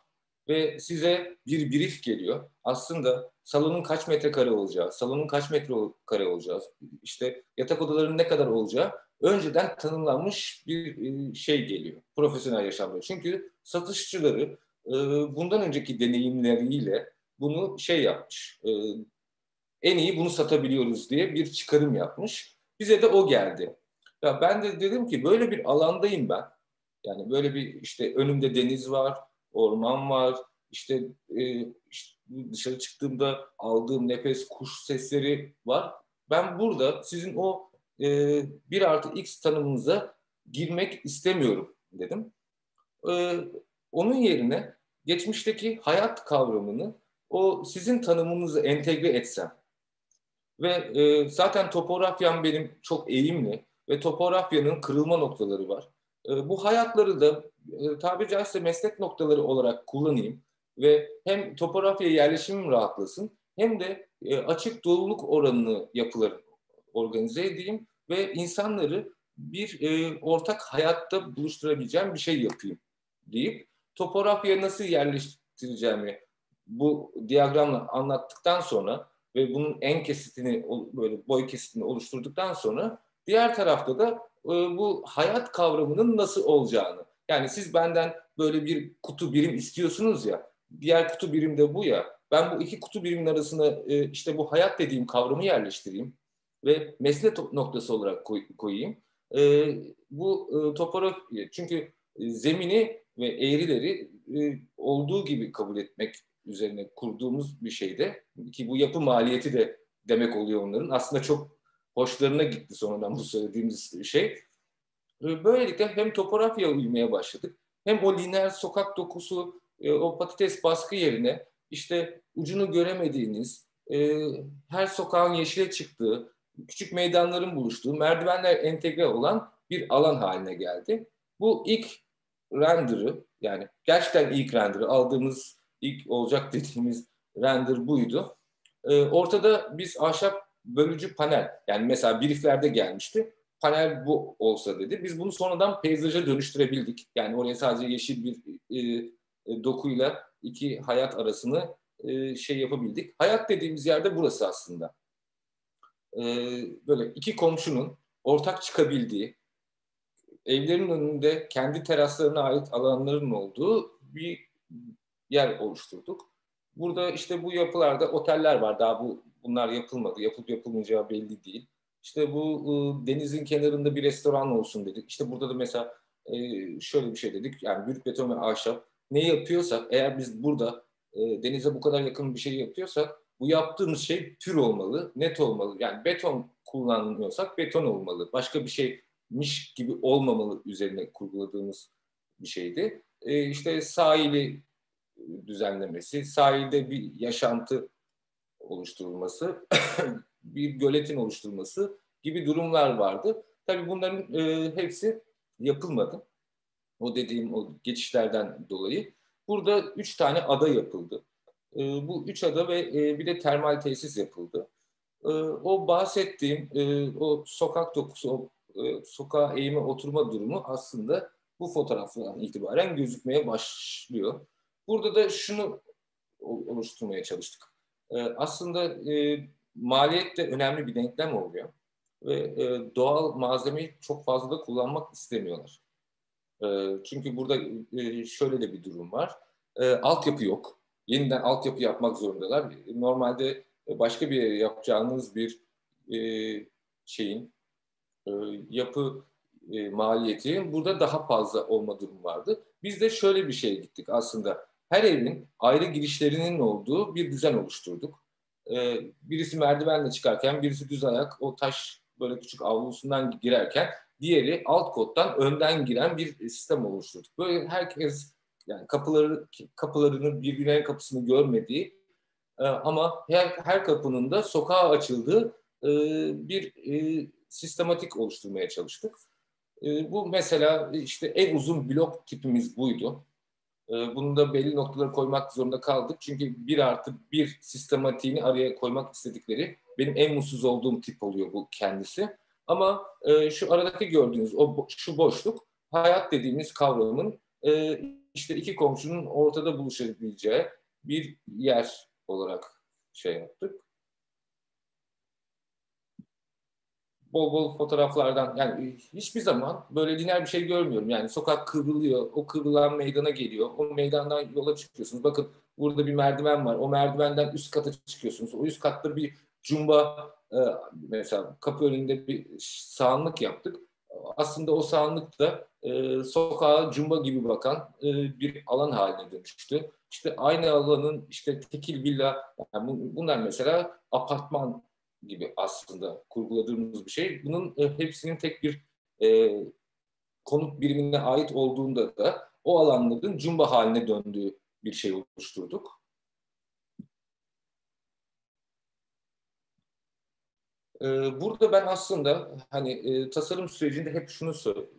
Ve size bir brief geliyor. Aslında salonun kaç metrekare olacağı, salonun kaç metrekare olacağı, işte yatak odalarının ne kadar olacağı önceden tanımlanmış bir şey geliyor. Profesyonel yaşamda. Çünkü satışçıları bundan önceki deneyimleriyle bunu şey yapmış. En iyi bunu satabiliyoruz diye bir çıkarım yapmış. Bize de o geldi. Ya ben de dedim ki böyle bir alandayım ben. Yani böyle bir işte önümde deniz var, orman var. İşte, işte dışarı çıktığımda aldığım nefes, kuş sesleri var. Ben burada sizin o bir artı X tanımınıza girmek istemiyorum dedim. Ee, onun yerine geçmişteki hayat kavramını o sizin tanımınıza entegre etsem ve e, zaten topografyam benim çok eğimli ve topografyanın kırılma noktaları var. E, bu hayatları da e, tabiri caizse meslek noktaları olarak kullanayım ve hem topografya yerleşimim rahatlasın hem de e, açık doluluk oranını yapılarım organize edeyim ve insanları bir e, ortak hayatta buluşturabileceğim bir şey yapayım deyip topografya nasıl yerleştireceğimi bu diyagramla anlattıktan sonra ve bunun en kesitini böyle boy kesitini oluşturduktan sonra diğer tarafta da e, bu hayat kavramının nasıl olacağını, yani siz benden böyle bir kutu birim istiyorsunuz ya, diğer kutu birim de bu ya, ben bu iki kutu birimin arasına e, işte bu hayat dediğim kavramı yerleştireyim. ve mesne noktası olarak koy, koyayım. E, bu e, topografi, çünkü zemini ve eğrileri e, olduğu gibi kabul etmek üzerine kurduğumuz bir şeyde, ki bu yapı maliyeti de demek oluyor onların. Aslında çok hoşlarına gitti sonradan bu söylediğimiz şey. Böylelikle hem topografya uymaya başladık, hem o lineer sokak dokusu, o patates baskı yerine işte ucunu göremediğiniz, her sokağın yeşile çıktığı, küçük meydanların buluştuğu, merdivenler entegre olan bir alan haline geldi. Bu ilk render'ı, yani gerçekten ilk render'ı aldığımız, ilk olacak dediğimiz render buydu. Ortada biz ahşap bölücü panel, yani mesela brieflerde gelmişti, panel bu olsa dedi. Biz bunu sonradan peyzaja dönüştürebildik. Yani oraya sadece yeşil bir e, e, dokuyla iki hayat arasını e, şey yapabildik. Hayat dediğimiz yerde burası aslında. E, böyle iki komşunun ortak çıkabildiği, evlerin önünde kendi teraslarına ait alanların olduğu bir yer oluşturduk. Burada işte bu yapılarda oteller var. Daha bu bunlar yapılmadı. Yapılıp yapılmayacağı belli değil. İşte bu denizin kenarında bir restoran olsun dedik. İşte burada da mesela şöyle bir şey dedik. Yani büyük beton ve ahşap ne yapıyorsak, eğer biz burada denize bu kadar yakın bir şey yapıyorsak, bu yaptığımız şey pür olmalı, net olmalı. Yani beton kullanmıyorsak beton olmalı. Başka bir şeymiş gibi olmamalı üzerine kurguladığımız bir şeydi. İşte sahili düzenlemesi, sahilde bir yaşantı oluşturulması, bir göletin oluşturulması gibi durumlar vardı. Tabii bunların e, hepsi yapılmadı. O dediğim o geçişlerden dolayı. Burada üç tane ada yapıldı. E, bu üç ada ve e, bir de termal tesis yapıldı. E, o bahsettiğim e, o sokak dokusu, o, e, sokağa eğime oturma durumu aslında bu fotoğraflardan itibaren gözükmeye başlıyor. Burada da şunu oluşturmaya çalıştık. E, aslında e, maliyet de önemli bir denklem oluyor ve e, doğal malzemeyi çok fazla da kullanmak istemiyorlar. E, çünkü burada e, şöyle de bir durum var. E, altyapı yok. Yeniden altyapı yapmak zorundalar. Normalde başka bir yere yapacağınız bir e, şeyin e, yapı e, maliyeti burada daha fazla olma durumu vardı. Biz de şöyle bir şeye gittik aslında. Her evin ayrı girişlerinin olduğu bir düzen oluşturduk. Birisi merdivenle çıkarken, birisi düz ayak, o taş böyle küçük avlusundan girerken, diğeri alt kottan önden giren bir sistem oluşturduk. Böyle herkes, yani kapıları, kapılarının birbirlerinin kapısını görmediği ama her, her kapının da sokağa açıldığı bir sistematik oluşturmaya çalıştık. Bu mesela işte en uzun blok tipimiz buydu. Bunu da belli noktalara koymak zorunda kaldık. Çünkü bir artı bir sistematiğini araya koymak istedikleri, benim en mutsuz olduğum tip oluyor bu kendisi. Ama e, şu aradaki gördüğünüz o şu boşluk, hayat dediğimiz kavramın e, işte iki komşunun ortada buluşabileceği bir yer olarak şey yaptık. Bol bol fotoğraflardan, yani hiçbir zaman böyle lineer bir şey görmüyorum. Yani sokak kıvrılıyor, o kıvrılan meydana geliyor, o meydandan yola çıkıyorsunuz. Bakın burada bir merdiven var, o merdivenden üst kata çıkıyorsunuz. O üst katta bir cumba, mesela kapı önünde bir sahanlık yaptık. Aslında o sahanlık da sokağa cumba gibi bakan bir alan haline dönüştü. İşte aynı alanın işte tekil villa, yani bunlar mesela apartman gibi aslında kurguladığımız bir şey. Bunun hepsinin tek bir e, konut birimine ait olduğunda da o alanların cumba haline döndüğü bir şey oluşturduk. E, burada ben aslında hani e, tasarım sürecinde hep şunu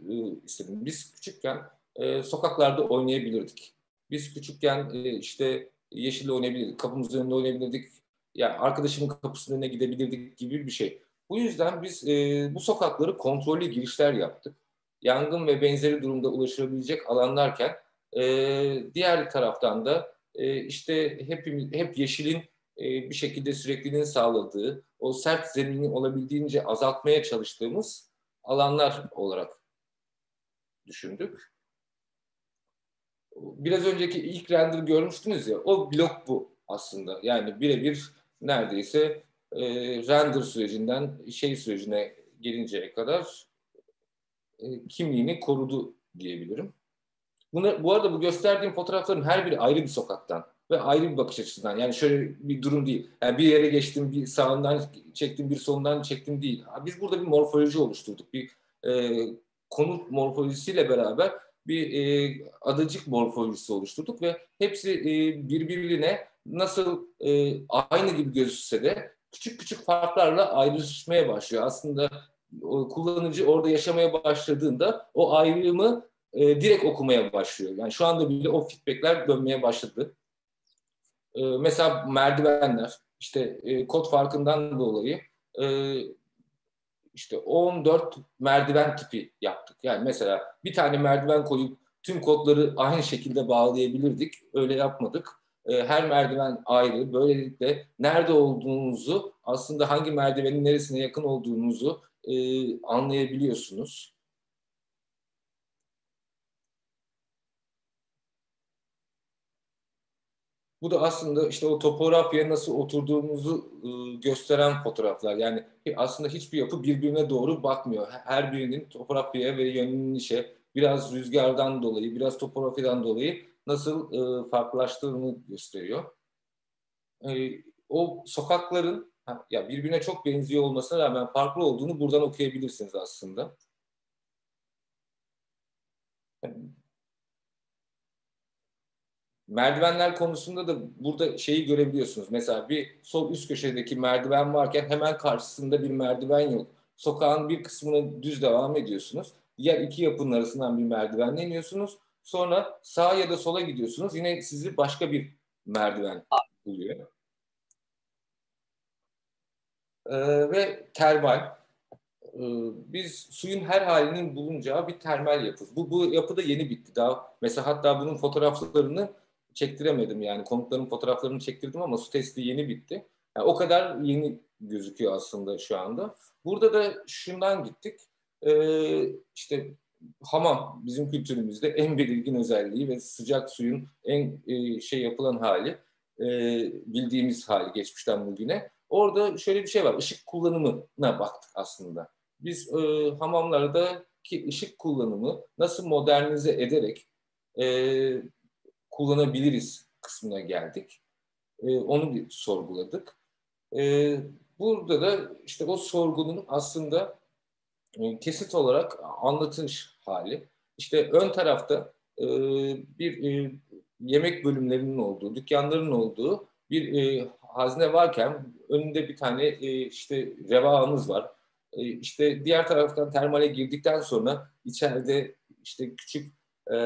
e, istedim. Biz küçükken e, sokaklarda oynayabilirdik. Biz küçükken e, işte yeşille oynayabilirdik, kapımızın önünde oynayabilirdik. Yani arkadaşımın kapısının önüne gidebilirdik gibi bir şey. Bu yüzden biz e, bu sokakları kontrollü girişler yaptık. Yangın ve benzeri durumda ulaşılabilecek alanlarken e, diğer taraftan da e, işte hepimiz, hep yeşilin e, bir şekilde sürekliliğini sağladığı, o sert zemini olabildiğince azaltmaya çalıştığımız alanlar olarak düşündük. Biraz önceki ilk render görmüştünüz ya, o blok bu aslında. Yani birebir neredeyse e, render sürecinden şey sürecine gelinceye kadar e, kimliğini korudu diyebilirim. Bunlar, bu arada bu gösterdiğim fotoğrafların her biri ayrı bir sokaktan ve ayrı bir bakış açısından. Yani şöyle bir durum değil. Yani bir yere geçtim, bir sağından çektim, bir solundan çektim değil. Biz burada bir morfoloji oluşturduk. Bir e, konut morfolojisiyle beraber bir e, adacık morfolojisi oluşturduk ve hepsi e, birbirine nasıl e, aynı gibi gözükse de küçük küçük farklarla ayrışmaya başlıyor. Aslında o, kullanıcı orada yaşamaya başladığında o ayrımı e, direkt okumaya başlıyor. Yani şu anda bile o feedbackler dönmeye başladı. E, mesela merdivenler, işte e, kod farkından dolayı e, işte on dört merdiven tipi yaptık. Yani mesela bir tane merdiven koyup tüm kodları aynı şekilde bağlayabilirdik. Öyle yapmadık. Her merdiven ayrı. Böylelikle nerede olduğunuzu, aslında hangi merdivenin neresine yakın olduğunuzu e, anlayabiliyorsunuz. Bu da aslında işte o topografya nasıl oturduğumuzu e, gösteren fotoğraflar. Yani aslında hiçbir yapı birbirine doğru bakmıyor. Her birinin topografya ve yönlenişe, biraz rüzgardan dolayı, biraz topografyadan dolayı nasıl e, farklılaştığını gösteriyor. E, o sokakların ha, ya birbirine çok benziyor olmasına rağmen farklı olduğunu buradan okuyabilirsiniz aslında. Yani, merdivenler konusunda da burada şeyi görebiliyorsunuz. Mesela bir sol üst köşedeki merdiven varken hemen karşısında bir merdiven yok. Sokağın bir kısmını düz devam ediyorsunuz. Diğer iki yapının arasından bir merdivenle iniyorsunuz. Sonra sağa ya da sola gidiyorsunuz. Yine sizi başka bir merdiven buluyor. Ee, ve termal. Ee, biz suyun her halinin bulunacağı bir termal yapı. Bu, bu yapı da yeni bitti. Daha mesela hatta bunun fotoğraflarını çektiremedim. Yani konukların fotoğraflarını çektirdim ama su testi yeni bitti. Yani o kadar yeni gözüküyor aslında şu anda. Burada da şundan gittik. Ee, işte hamam bizim kültürümüzde en belirgin özelliği ve sıcak suyun en e, şey yapılan hali, e, bildiğimiz hali geçmişten bugüne. Orada şöyle bir şey var, ışık kullanımına baktık aslında. Biz e, hamamlardaki ışık kullanımı nasıl modernize ederek e, kullanabiliriz kısmına geldik. E, onu bir sorguladık. E, burada da işte o sorgunun aslında kesit olarak anlatış hali. İşte ön tarafta e, bir e, yemek bölümlerinin olduğu, dükkanların olduğu bir e, hazne varken önünde bir tane e, işte revağımız var. E, işte diğer taraftan termale girdikten sonra içeride işte küçük e,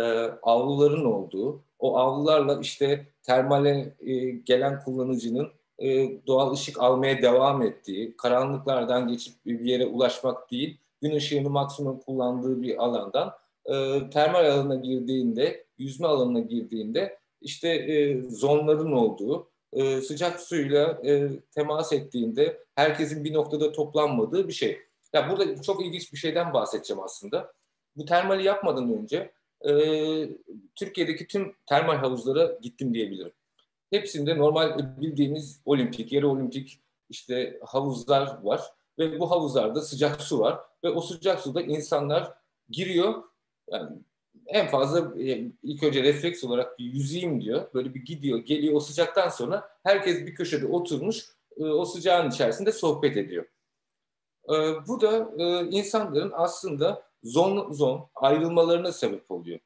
avluların olduğu, o avlularla işte termale e, gelen kullanıcının e, doğal ışık almaya devam ettiği, karanlıklardan geçip bir yere ulaşmak değil, gün ışığını maksimum kullandığı bir alandan e, termal alanına girdiğinde, yüzme alanına girdiğinde işte e, zonların olduğu, e, sıcak suyla e, temas ettiğinde herkesin bir noktada toplanmadığı bir şey. Ya burada çok ilginç bir şeyden bahsedeceğim aslında. Bu termali yapmadan önce e, Türkiye'deki tüm termal havuzlara gittim diyebilirim. Hepsinde normal bildiğimiz olimpik, yarı olimpik işte havuzlar var. Ve bu havuzlarda sıcak su var ve o sıcak suda insanlar giriyor. Yani en fazla ilk önce refleks olarak bir yüzeyim diyor. Böyle bir gidiyor, geliyor o sıcaktan sonra herkes bir köşede oturmuş o sıcağın içerisinde sohbet ediyor. Bu da insanların aslında zon zon ayrılmalarına sebep oluyor.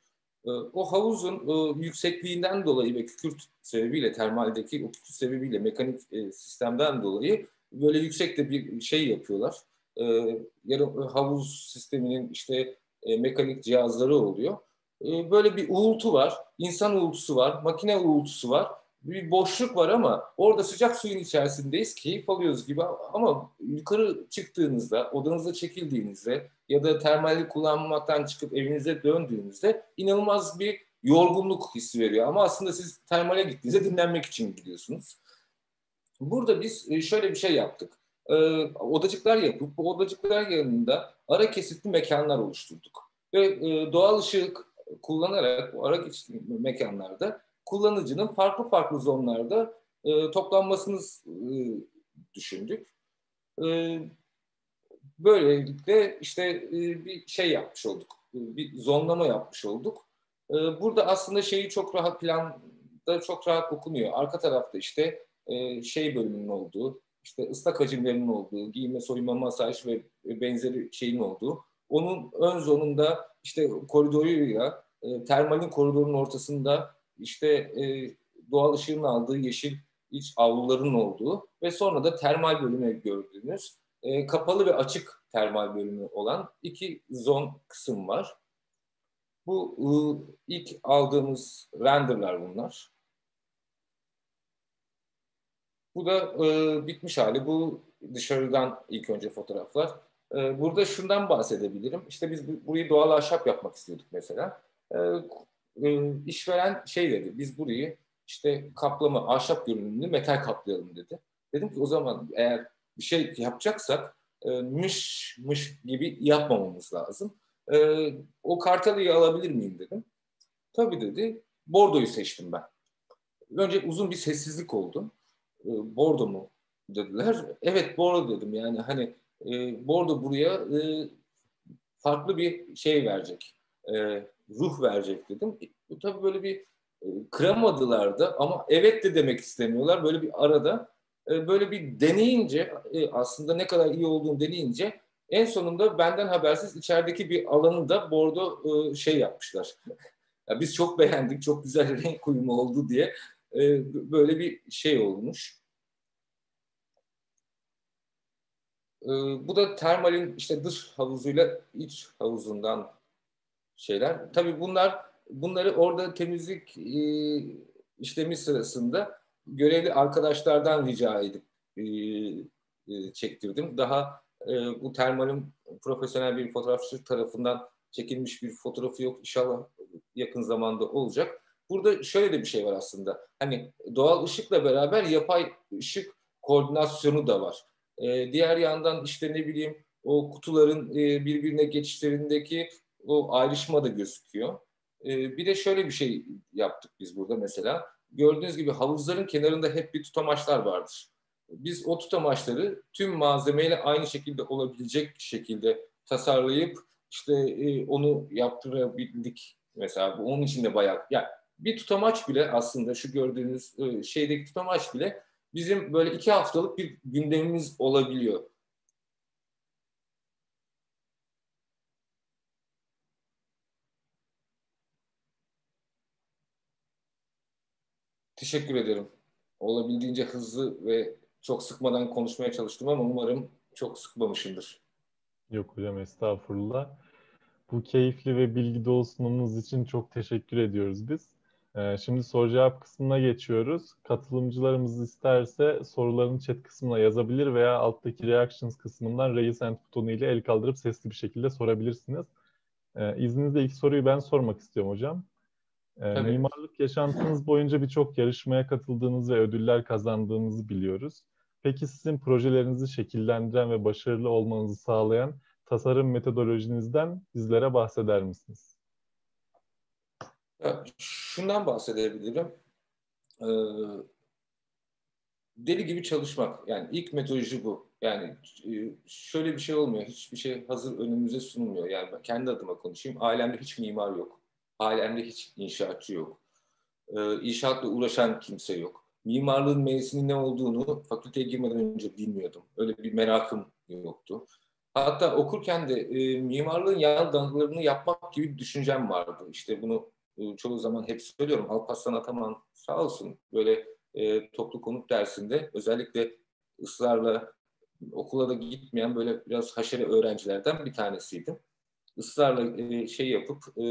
O havuzun yüksekliğinden dolayı ve kükürt sebebiyle, termaldeki o kükürt sebebiyle, mekanik sistemden dolayı böyle yüksekte bir şey yapıyorlar. E, yarı havuz sisteminin işte e, mekanik cihazları oluyor. E, böyle bir uğultu var. İnsan uğultusu var. Makine uğultusu var. Bir boşluk var ama orada sıcak suyun içerisindeyiz. Keyif alıyoruz gibi ama yukarı çıktığınızda, odanıza çekildiğinizde ya da termalli kullanmaktan çıkıp evinize döndüğünüzde inanılmaz bir yorgunluk hissi veriyor. Ama aslında siz termale gittiğinizde dinlenmek için gidiyorsunuz. Burada biz şöyle bir şey yaptık. Ee, odacıklar yapıp bu odacıklar yanında ara kesitli mekanlar oluşturduk. Ve e, doğal ışık kullanarak bu ara kesitli mekanlarda kullanıcının farklı farklı zonlarda e, toplanmasını e, düşündük. Ee, böylelikle işte e, bir şey yapmış olduk, bir zonlama yapmış olduk. Ee, burada aslında şeyi çok rahat, planda çok rahat okunuyor. Arka tarafta işte e, şey bölümünün olduğu, işte ıslak hacimlerinin olduğu, giyinme, soyunma, masaj ve benzeri şeyin olduğu. Onun ön zonunda işte koridoruyla e, termalin koridorunun ortasında işte e, doğal ışığın aldığı yeşil iç avluların olduğu ve sonra da termal bölümü gördüğünüz e, kapalı ve açık termal bölümü olan iki zon kısım var. Bu e, ilk aldığımız renderler bunlar. Bu da e, bitmiş hali. Bu dışarıdan ilk önce fotoğraflar. E, burada şundan bahsedebilirim. İşte biz burayı doğal ahşap yapmak istiyorduk mesela. E, e, işveren şey dedi, biz burayı işte kaplama, ahşap görünümlü metal kaplayalım dedi. Dedim ki o zaman eğer bir şey yapacaksak e, mış mış gibi yapmamamız lazım. E, o kartalıyı alabilir miyim dedim. Tabii dedi. Bordoyu seçtim ben. Önce uzun bir sessizlik oldu. E, bordo mu dediler. Evet bordo dedim. Yani hani e, bordo buraya e, farklı bir şey verecek. E, ruh verecek dedim. E, tabii böyle bir kıramadılar da ama evet de demek istemiyorlar. Böyle bir arada böyle bir deneyince aslında ne kadar iyi olduğunu deneyince en sonunda benden habersiz içerideki bir alanı da bordo şey yapmışlar. Yani biz çok beğendik, çok güzel renk uyumu oldu diye böyle bir şey olmuş. Bu da termalin işte dış havuzuyla iç havuzundan şeyler. Tabii bunlar Bunları orada temizlik e, işlemi sırasında görevli arkadaşlardan rica edip e, e, çektirdim. Daha e, bu termalin profesyonel bir fotoğrafçı tarafından çekilmiş bir fotoğrafı yok. İnşallah yakın zamanda olacak. Burada şöyle de bir şey var aslında. Hani doğal ışıkla beraber yapay ışık koordinasyonu da var. E, diğer yandan işte ne bileyim o kutuların e, birbirine geçişlerindeki o ayrışma da gözüküyor. Bir de şöyle bir şey yaptık biz burada mesela. Gördüğünüz gibi havuzların kenarında hep bir tutamaçlar vardır. Biz o tutamaçları tüm malzemeyle aynı şekilde olabilecek şekilde tasarlayıp işte onu yaptırabildik. Mesela onun için de bayağı. Yani bir tutamaç bile aslında şu gördüğünüz şeydeki tutamaç bile bizim böyle iki haftalık bir gündemimiz olabiliyor. Teşekkür ederim. Olabildiğince hızlı ve çok sıkmadan konuşmaya çalıştım ama umarım çok sıkmamışımdır. Yok hocam estağfurullah. Bu keyifli ve bilgi dolu sunumunuz için çok teşekkür ediyoruz biz. Ee, şimdi soru cevap kısmına geçiyoruz. Katılımcılarımız isterse sorularını chat kısmına yazabilir veya alttaki reactions kısmından raise hand butonu ile el kaldırıp sesli bir şekilde sorabilirsiniz. Ee, izninizle ilk soruyu ben sormak istiyorum hocam. E, mimarlık yaşantınız boyunca birçok yarışmaya katıldığınız ve ödüller kazandığınızı biliyoruz. Peki sizin projelerinizi şekillendiren ve başarılı olmanızı sağlayan tasarım metodolojinizden bizlere bahseder misiniz? Ya, şundan bahsedebilirim. Ee, deli gibi çalışmak. Yani ilk metodoloji bu. Yani şöyle bir şey olmuyor. Hiçbir şey hazır önümüze sunulmuyor. Yani ben kendi adıma konuşayım. Ailemde hiç mimar yok. Ailemde hiç inşaatçı yok. Ee, inşaatla uğraşan kimse yok. Mimarlığın mevzinin ne olduğunu fakülteye girmeden önce bilmiyordum. Öyle bir merakım yoktu. Hatta okurken de e, mimarlığın yan dallarını yapmak gibi bir düşüncem vardı. İşte bunu e, çoğu zaman hep söylüyorum. Alparslan Ataman sağ olsun böyle e, toplu konut dersinde özellikle ısrarla okula da gitmeyen böyle biraz haşere öğrencilerden bir tanesiydim. Israrla e, şey yapıp e,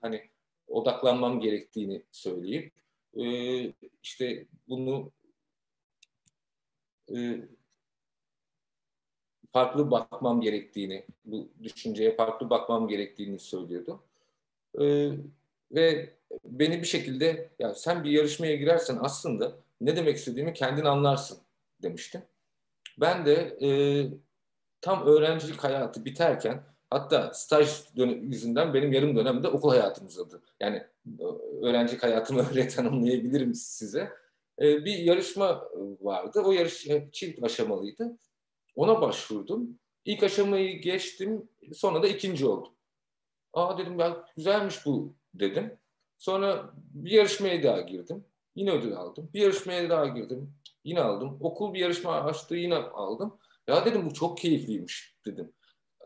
hani odaklanmam gerektiğini söyleyip e, işte bunu e, farklı bakmam gerektiğini, bu düşünceye farklı bakmam gerektiğini söylüyordu. E, ve beni bir şekilde ya sen bir yarışmaya girersen aslında ne demek istediğimi kendin anlarsın demişti. Ben de e, tam öğrencilik hayatı biterken hatta staj yüzünden benim yarım dönemde okul hayatım uzadı. Yani öğrencilik hayatımı öyle tanımlayabilirim size. e, bir yarışma vardı. O yarışma çift aşamalıydı. Ona başvurdum. İlk aşamayı geçtim. Sonra da ikinci oldum. Aa dedim ben, güzelmiş bu dedim. Sonra bir yarışmaya daha girdim. Yine ödül aldım. Bir yarışmaya daha girdim. Yine aldım. Okul bir yarışma açtı. Yine aldım. Ya dedim bu çok keyifliymiş dedim.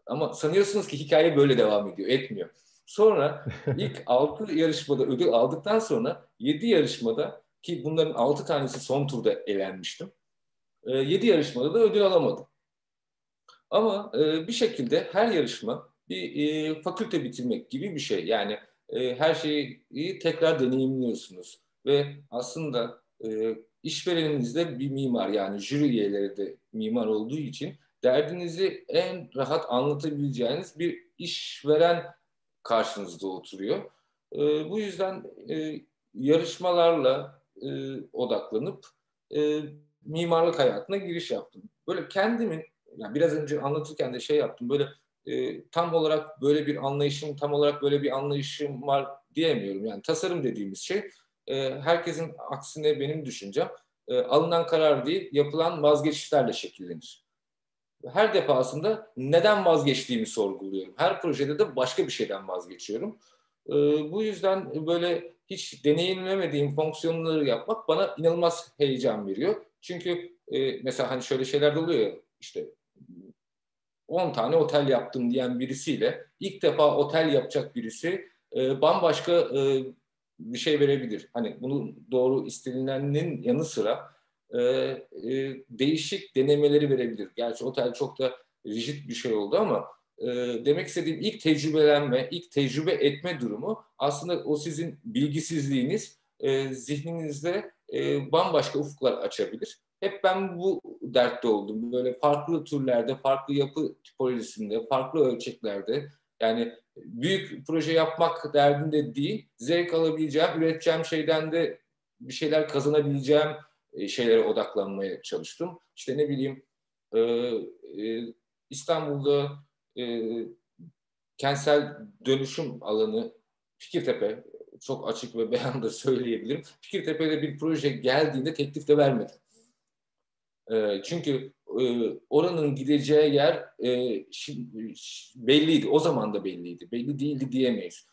Ama sanıyorsunuz ki hikaye böyle devam ediyor. Etmiyor. Sonra ilk altı yarışmada ödül aldıktan sonra yedi yarışmada, ki bunların altı tanesi son turda elenmiştim. yedi yarışmada da ödül alamadım. Ama bir şekilde her yarışma bir fakülte bitirmek gibi bir şey. Yani her şeyi tekrar deneyimliyorsunuz. Ve aslında işvereninizde bir mimar, yani jüri üyeleri de mimar olduğu için derdinizi en rahat anlatabileceğiniz bir işveren karşınızda oturuyor. E, bu yüzden e, yarışmalarla e, odaklanıp e, mimarlık hayatına giriş yaptım. Böyle kendimin, yani biraz önce anlatırken de şey yaptım, böyle e, tam olarak böyle bir anlayışım, tam olarak böyle bir anlayışım var diyemiyorum. Yani tasarım dediğimiz şey e, herkesin aksine benim düşüncem e, alınan karar değil, yapılan vazgeçişlerle şekillenir. Her defasında neden vazgeçtiğimi sorguluyorum. Her projede de başka bir şeyden vazgeçiyorum. Ee, bu yüzden böyle hiç deneyimlemediğim fonksiyonları yapmak bana inanılmaz heyecan veriyor. Çünkü e, mesela hani şöyle şeyler de oluyor ya, işte on tane otel yaptım diyen birisiyle ilk defa otel yapacak birisi e, bambaşka e, bir şey verebilir. Hani bunu doğru istenilenin yanı sıra Ee, e, değişik denemeleri verebilir. Gerçi otel çok da rigid bir şey oldu ama e, demek istediğim ilk tecrübelenme, ilk tecrübe etme durumu aslında o sizin bilgisizliğiniz e, zihninizde e, bambaşka ufuklar açabilir. Hep ben bu dertte oldum. Böyle farklı türlerde, farklı yapı tipolojisinde, farklı ölçeklerde, yani büyük proje yapmak derdinde değil, zevk alabileceğim, üreteceğim şeyden de bir şeyler kazanabileceğim şeylere odaklanmaya çalıştım. İşte ne bileyim e, e, İstanbul'da e, kentsel dönüşüm alanı Fikirtepe, çok açık ve beyan da söyleyebilirim. Fikirtepe'de bir proje geldiğinde teklif de vermedim. E, çünkü e, oranın gideceği yer e, şimdi, belliydi. O zaman da belliydi. Belli değildi diyemeyiz.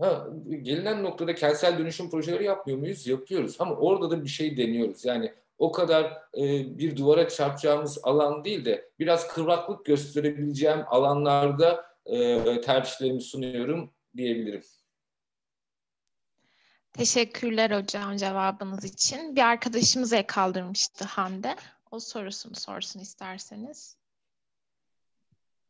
Ha, gelinen noktada kentsel dönüşüm projeleri yapmıyor muyuz? Yapıyoruz. Ama orada da bir şey deniyoruz. Yani o kadar e, bir duvara çarpacağımız alan değil de biraz kıvraklık gösterebileceğim alanlarda e, tercihlerimi sunuyorum diyebilirim. Teşekkürler hocam cevabınız için. Bir arkadaşımız el kaldırmıştı, Hande. O sorusunu sorsun isterseniz.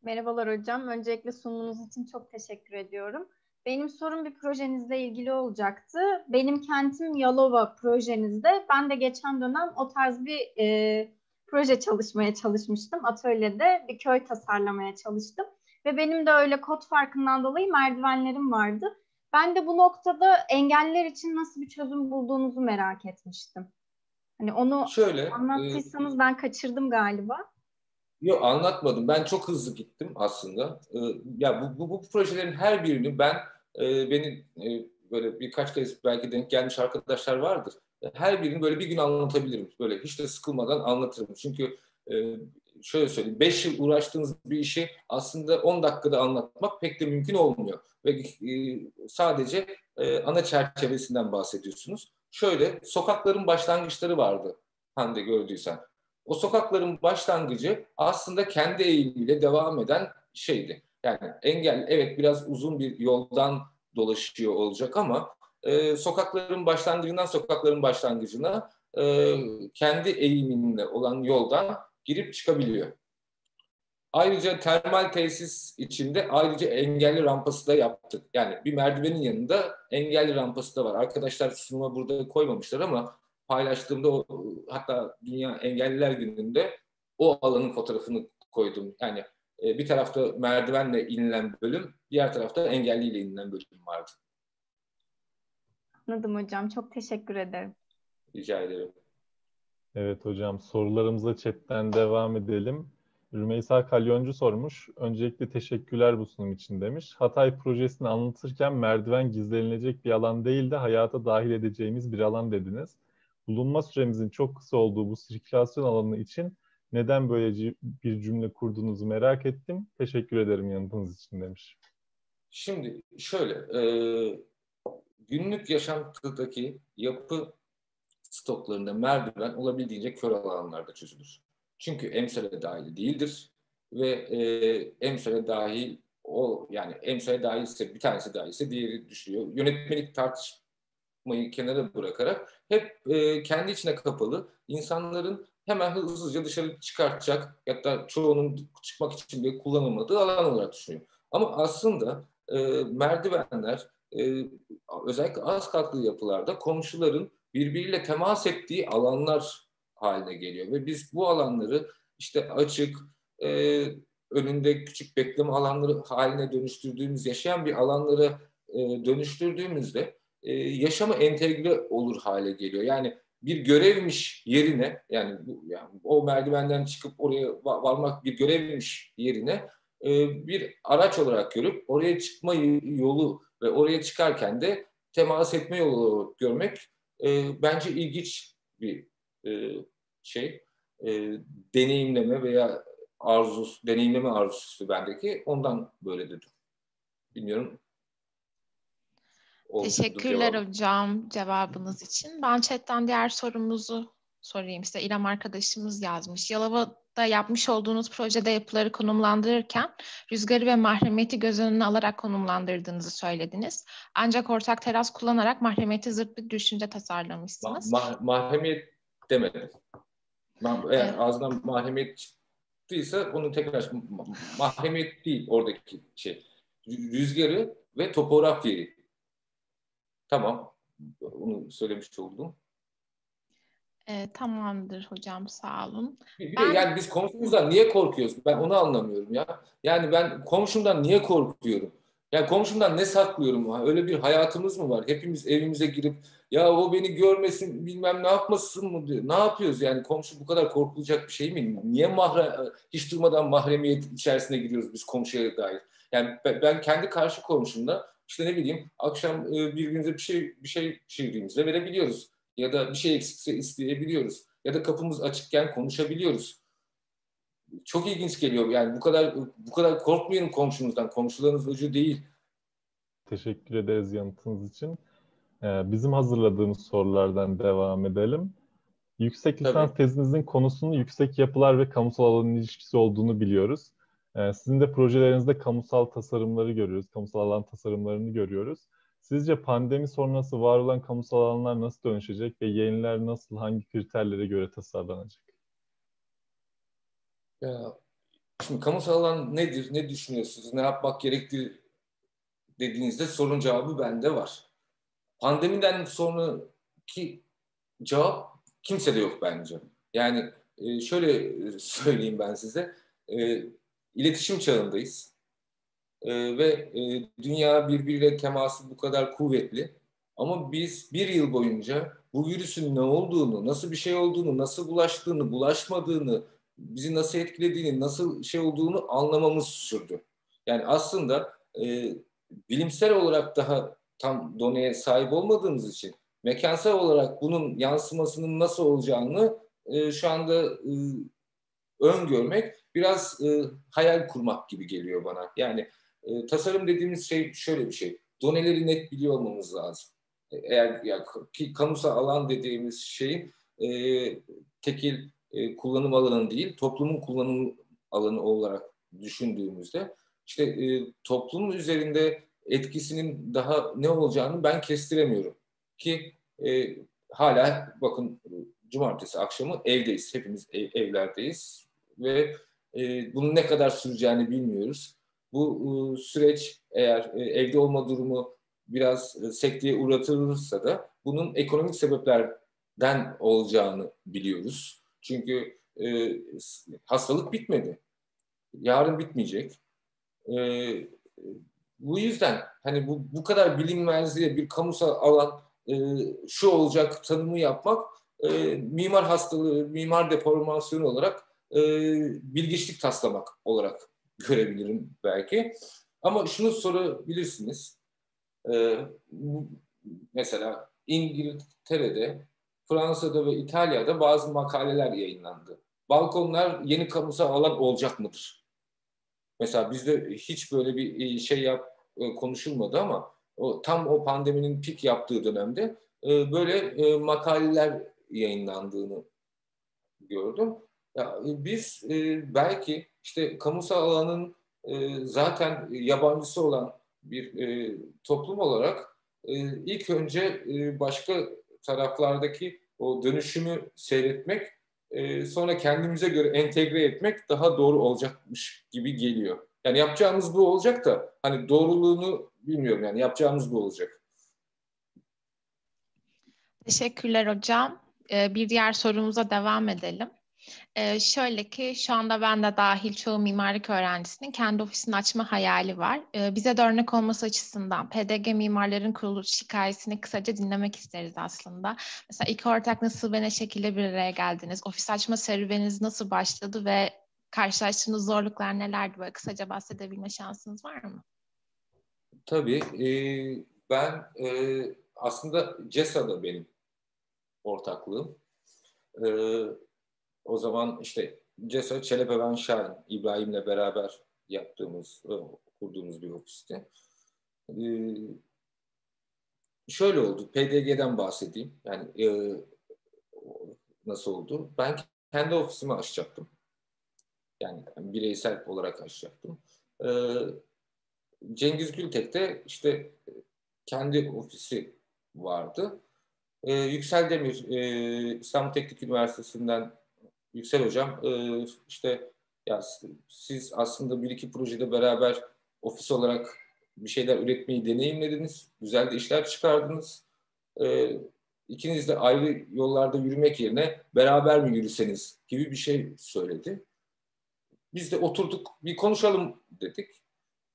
Merhabalar hocam. Öncelikle sunumunuz için çok teşekkür ediyorum. Benim sorum bir projenizle ilgili olacaktı. Benim kentim Yalova projenizde ben de geçen dönem o tarz bir e, proje çalışmaya çalışmıştım. Atölyede bir köy tasarlamaya çalıştım. Ve benim de öyle kod farkından dolayı merdivenlerim vardı. Ben de bu noktada engelliler için nasıl bir çözüm bulduğunuzu merak etmiştim. Hani onu şöyle anlattıysanız e, ben kaçırdım galiba. Yok, anlatmadım. Ben çok hızlı gittim aslında. Ee, ya bu, bu, bu projelerin her birini ben e, beni e, böyle birkaç kez belki denk gelmiş arkadaşlar vardır. Her birini böyle bir gün anlatabilirim. Böyle hiç de sıkılmadan anlatırım. Çünkü e, şöyle söyleyeyim. Beş yıl uğraştığınız bir işi aslında on dakikada anlatmak pek de mümkün olmuyor. Ve e, sadece e, ana çerçevesinden bahsediyorsunuz. Şöyle sokakların başlangıçları vardı. Hande, gördüysen. O sokakların başlangıcı aslında kendi eğimiyle devam eden şeydi. Yani engel, evet, biraz uzun bir yoldan dolaşıyor olacak ama e, sokakların başlangıcından sokakların başlangıcına e, kendi eğiminle olan yoldan girip çıkabiliyor. Ayrıca termal tesis içinde ayrıca engelli rampası da yaptık. Yani bir merdivenin yanında engelli rampası da var. Arkadaşlar sunuma burada koymamışlar ama paylaştığımda o, hatta Dünya Engelliler Günü'nde o alanın fotoğrafını koydum. Yani e, bir tarafta merdivenle inilen bölüm, diğer tarafta engelliyle inilen bölüm vardı. Anladım hocam. Çok teşekkür ederim. Rica ederim. Evet hocam. Sorularımıza chatten devam edelim. Rümeysa Kalyoncu sormuş. Öncelikle teşekkürler bu sunum için demiş. Hatay projesini anlatırken merdiven gizlenilecek bir alan değil de hayata dahil edeceğimiz bir alan dediniz. bulunma süremizin çok kısa olduğu bu sirkülasyon alanı için neden böyle bir cümle kurduğunuzu merak ettim. Teşekkür ederim yanıtınız için demiş. Şimdi şöyle, e, günlük yaşantıdaki yapı stoklarında merdiven olabildiğince kör alanlarda çözülür. Çünkü emsale dahil değildir ve e, emsale dahil o yani emsale dahilse bir tanesi dahilse diğeri düşüyor. Yönetmelik tartışmayı kenara bırakarak hep e, kendi içine kapalı insanların hemen hızlıca dışarı çıkartacak, hatta çoğunun çıkmak için bile kullanılmadığı alan olarak düşünüyor. Ama aslında e, merdivenler e, özellikle az katlı yapılarda komşuların birbiriyle temas ettiği alanlar haline geliyor. Ve biz bu alanları işte açık, e, önünde küçük bekleme alanları haline dönüştürdüğümüz, yaşayan bir alanlara e, dönüştürdüğümüzde e, yaşama entegre olur hale geliyor. Yani bir görevmiş yerine, yani, bu, yani o merdivenden çıkıp oraya varmak bir görevmiş yerine e, bir araç olarak görüp oraya çıkma yolu ve oraya çıkarken de temas etme yolu olarak görmek e, bence ilginç bir e, şey. E, deneyimleme veya arzusu, deneyimleme arzusu bendeki. Ondan böyle dedim. Bilmiyorum. Oldu. Teşekkürler cevabı. Hocam cevabınız için. Ben chatten diğer sorumuzu sorayım. İşte İrem arkadaşımız yazmış. Yalova'da yapmış olduğunuz projede yapıları konumlandırırken rüzgarı ve mahremiyeti göz önüne alarak konumlandırdığınızı söylediniz. Ancak ortak teras kullanarak mahremiyeti zırt bir düşünce tasarlamışsınız. Ma ma mahremiyet demedim. Ma eğer evet. Ağzından mahremiyet çıktıysa onu tekrar ma mahremiyet değil oradaki şey. Rüzgarı ve topografyayı. Tamam, onu söylemiş oldum. E, tamamdır hocam, sağ olun. Bir, bir ben... de yani biz komşumuzdan niye korkuyoruz? Ben onu anlamıyorum ya. Yani ben komşumdan niye korkuyorum? Yani komşumdan ne saklıyorum? Öyle bir hayatımız mı var? Hepimiz evimize girip ya o beni görmesin bilmem ne yapmasın mı diyor. Ne yapıyoruz yani? Komşu bu kadar korkulacak bir şey mi? Niye mahre... hiç durmadan mahremiyet içerisine giriyoruz biz komşuya dair? Yani ben kendi karşı komşumda İşte ne bileyim akşam birbirimize bir şey bir şey çevirdiğimizde verebiliyoruz. Ya da bir şey eksikse isteyebiliyoruz. Ya da kapımız açıkken konuşabiliyoruz. Çok ilginç geliyor. Yani bu kadar bu kadar korkmayın komşunuzdan. Komşularınız ucu değil. Teşekkür ederiz yanıtınız için. Bizim hazırladığımız sorulardan devam edelim. Yüksek lisans Tabii. tezinizin konusunun yüksek yapılar ve kamusal alanın ilişkisi olduğunu biliyoruz. Sizin de projelerinizde kamusal tasarımları görüyoruz, kamusal alan tasarımlarını görüyoruz. Sizce pandemi sonrası var olan kamusal alanlar nasıl dönüşecek ve yeniler nasıl, hangi kriterlere göre tasarlanacak? Ya, şimdi kamusal alan nedir, ne düşünüyorsunuz, ne yapmak gerektiği dediğinizde sorun cevabı bende var. Pandemiden sonraki cevap kimsede yok bence. Yani şöyle söyleyeyim ben size. İletişim çağındayız ee, ve e, dünya birbiriyle teması bu kadar kuvvetli ama biz bir yıl boyunca bu virüsün ne olduğunu, nasıl bir şey olduğunu, nasıl bulaştığını, bulaşmadığını, bizi nasıl etkilediğini, nasıl şey olduğunu anlamamız sürdü. Yani aslında e, bilimsel olarak daha tam doneye sahip olmadığımız için mekansal olarak bunun yansımasının nasıl olacağını e, şu anda e, öngörmek biraz e, hayal kurmak gibi geliyor bana. Yani e, tasarım dediğimiz şey şöyle bir şey. Doneleri net biliyor olmamız lazım. Eğer ya, ki kamusal alan dediğimiz şeyin e, tekil e, kullanım alanı değil, toplumun kullanım alanı olarak düşündüğümüzde işte e, toplumun üzerinde etkisinin daha ne olacağını ben kestiremiyorum. Ki e, hala bakın cumartesi akşamı evdeyiz. Hepimiz ev, evlerdeyiz ve E, bunun ne kadar süreceğini bilmiyoruz. Bu e, süreç eğer e, evde olma durumu biraz e, sekteye uğratılırsa da bunun ekonomik sebeplerden olacağını biliyoruz. Çünkü e, hastalık bitmedi. Yarın bitmeyecek. E, bu yüzden hani bu, bu kadar bilinmezliğe bir kamusal alan e, şu olacak tanımı yapmak e, mimar hastalığı, mimar deformasyonu olarak E, bilgiçlik taslamak olarak görebilirim belki. Ama şunu sorabilirsiniz. E, mesela İngiltere'de, Fransa'da ve İtalya'da bazı makaleler yayınlandı. Balkonlar yeni kamusal alan olacak mıdır? Mesela bizde hiç böyle bir şey yap, konuşulmadı ama o, tam o pandeminin pik yaptığı dönemde e, böyle e, makaleler yayınlandığını gördüm. Ya, biz e, belki işte kamusal alanın e, zaten yabancısı olan bir e, toplum olarak e, ilk önce e, başka taraflardaki o dönüşümü seyretmek, e, sonra kendimize göre entegre etmek daha doğru olacakmış gibi geliyor. Yani yapacağımız bu olacak da hani doğruluğunu bilmiyorum, yani yapacağımız bu olacak. Teşekkürler hocam. Ee, bir diğer sorumuza devam edelim. Ee, şöyle ki şu anda ben de dahil çoğu mimarlık öğrencisinin kendi ofisini açma hayali var. Ee, bize de örnek olması açısından P D G Mimarların kuruluş hikayesini kısaca dinlemek isteriz aslında. Mesela iki ortak nasıl ve ne şekilde bir araya geldiniz? Ofis açma serüveniniz nasıl başladı ve karşılaştığınız zorluklar nelerdi? Böyle kısaca bahsedebilme şansınız var mı? Tabii. E, ben e, aslında CESA'da benim ortaklığım. E, o zaman işte CESA, Çelepeven Şahin, İbrahim'le beraber yaptığımız, e, kurduğumuz bir ofisti. E, şöyle oldu. P D G'den bahsedeyim. Yani e, nasıl oldu? Ben kendi ofisimi açacaktım. Yani bireysel olarak açacaktım. Ee, Cengiz Gültek'te işte kendi ofisi vardı. Ee, Yüksel Demir, e, İstanbul Teknik Üniversitesi'nden Yüksel Hocam, e, işte ya siz aslında bir iki projede beraber ofis olarak bir şeyler üretmeyi deneyimlediniz. Güzel de işler çıkardınız. E, ikiniz de ayrı yollarda yürümek yerine beraber mi yürüseniz gibi bir şey söyledi. Biz de oturduk, bir konuşalım dedik.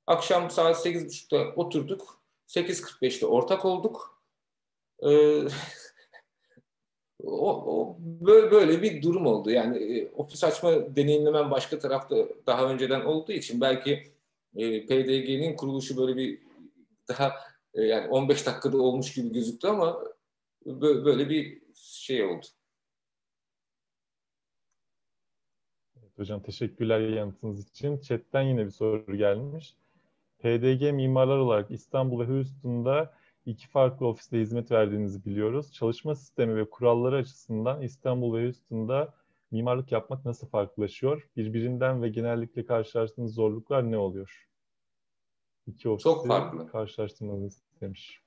Akşam saat sekiz buçukta oturduk. sekiz kırk beşte ortak olduk. Ee, o, o böyle, böyle bir durum oldu. Yani e, ofis açma deneyimlemem başka tarafta daha önceden olduğu için belki e, P D G'nin kuruluşu böyle bir daha e, yani on beş dakikada olmuş gibi gözüktü ama böyle, böyle bir şey oldu. Hocam teşekkürler yanıtınız için. Chat'ten yine bir soru gelmiş. P D G Mimarlar olarak İstanbul ve Houston'da iki farklı ofiste hizmet verdiğinizi biliyoruz. Çalışma sistemi ve kuralları açısından İstanbul ve Houston'da mimarlık yapmak nasıl farklılaşıyor? Birbirinden ve genellikle karşılaştığınız zorluklar ne oluyor? İki ofiste karşılaştırmanızı istemiş.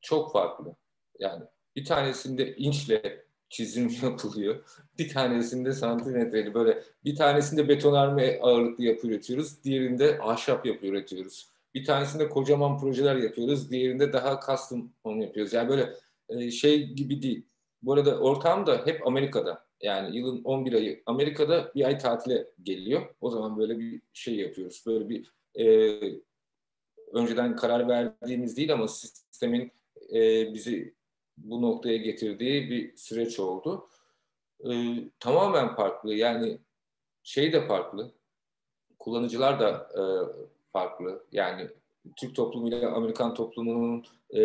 Çok farklı. Yani bir tanesinde inçle çizim yapılıyor. Bir tanesinde santimetreli, böyle bir tanesinde betonarme ağırlıklı yapı üretiyoruz. Diğerinde ahşap yapı üretiyoruz. Bir tanesinde kocaman projeler yapıyoruz. Diğerinde daha custom onu yapıyoruz. Yani böyle e, şey gibi değil. Bu arada ortağım da hep Amerika'da. Yani yılın on bir ayı Amerika'da, bir ay tatile geliyor. O zaman böyle bir şey yapıyoruz. Böyle bir e, önceden karar verdiğimiz değil ama sistemin e, bizi bu noktaya getirdiği bir süreç oldu. Ee, tamamen farklı, yani şey de farklı, kullanıcılar da e, farklı. Yani Türk toplumuyla Amerikan toplumunun e,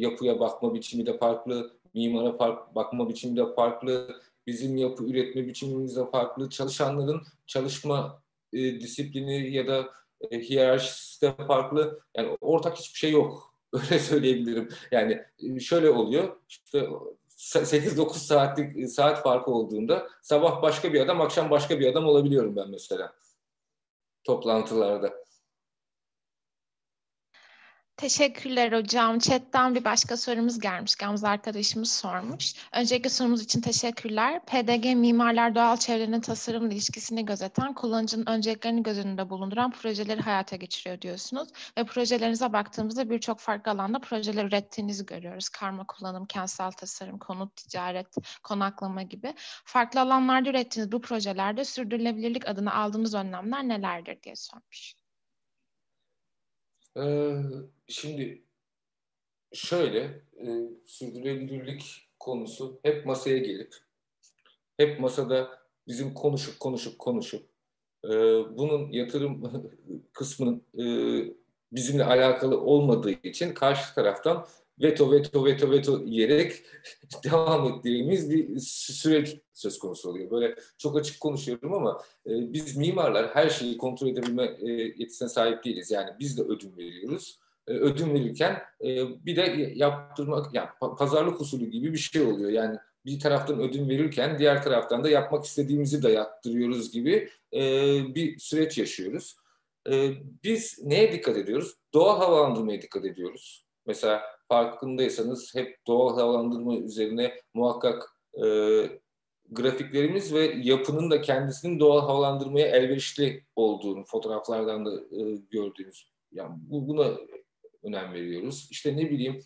yapıya bakma biçimi de farklı, mimara fark, bakma biçimi de farklı, bizim yapı üretme biçimimiz de farklı, çalışanların çalışma e, disiplini ya da e, hiyerarşisi de farklı. Yani ortak hiçbir şey yok. Öyle söyleyebilirim. Yani şöyle oluyor, işte sekiz dokuz saatlik saat farkı olduğunda sabah başka bir adam, akşam başka bir adam olabiliyorum ben mesela toplantılarda. Teşekkürler hocam. Chat'ten bir başka sorumuz gelmiş. Gamze arkadaşımız sormuş. Önceki sorumuz için teşekkürler. P D G Mimarlar doğal çevrenin tasarımla ilişkisini gözeten, kullanıcının önceliklerini göz önünde bulunduran projeleri hayata geçiriyor diyorsunuz. Ve projelerinize baktığımızda birçok farklı alanda projeler ürettiğinizi görüyoruz. Karma kullanım, kentsel tasarım, konut, ticaret, konaklama gibi. Farklı alanlarda ürettiğiniz bu projelerde sürdürülebilirlik adına aldığınız önlemler nelerdir diye sormuş. Şimdi şöyle, e, sürdürülebilirlik konusu hep masaya gelip, hep masada bizim konuşup konuşup konuşup, e, bunun yatırım kısmının e, bizimle alakalı olmadığı için karşı taraftan veto veto veto veto yiyerek devam ettiğimiz bir süreç söz konusu oluyor. Böyle çok açık konuşuyorum ama e, biz mimarlar her şeyi kontrol edebilme e, yetisine sahip değiliz. Yani biz de ödün veriyoruz. E, ödün verirken e, bir de yaptırmak, yani pazarlık usulü gibi bir şey oluyor. Yani bir taraftan ödün verirken diğer taraftan da yapmak istediğimizi dayattırıyoruz gibi e, bir süreç yaşıyoruz. E, biz neye dikkat ediyoruz? Doğal havalandırmaya dikkat ediyoruz. Mesela farkındaysanız hep doğal havalandırma üzerine muhakkak e, grafiklerimiz ve yapının da kendisinin doğal havalandırmaya elverişli olduğunu fotoğraflardan da e, gördüğünüz. Yani bu, buna önem veriyoruz. İşte ne bileyim,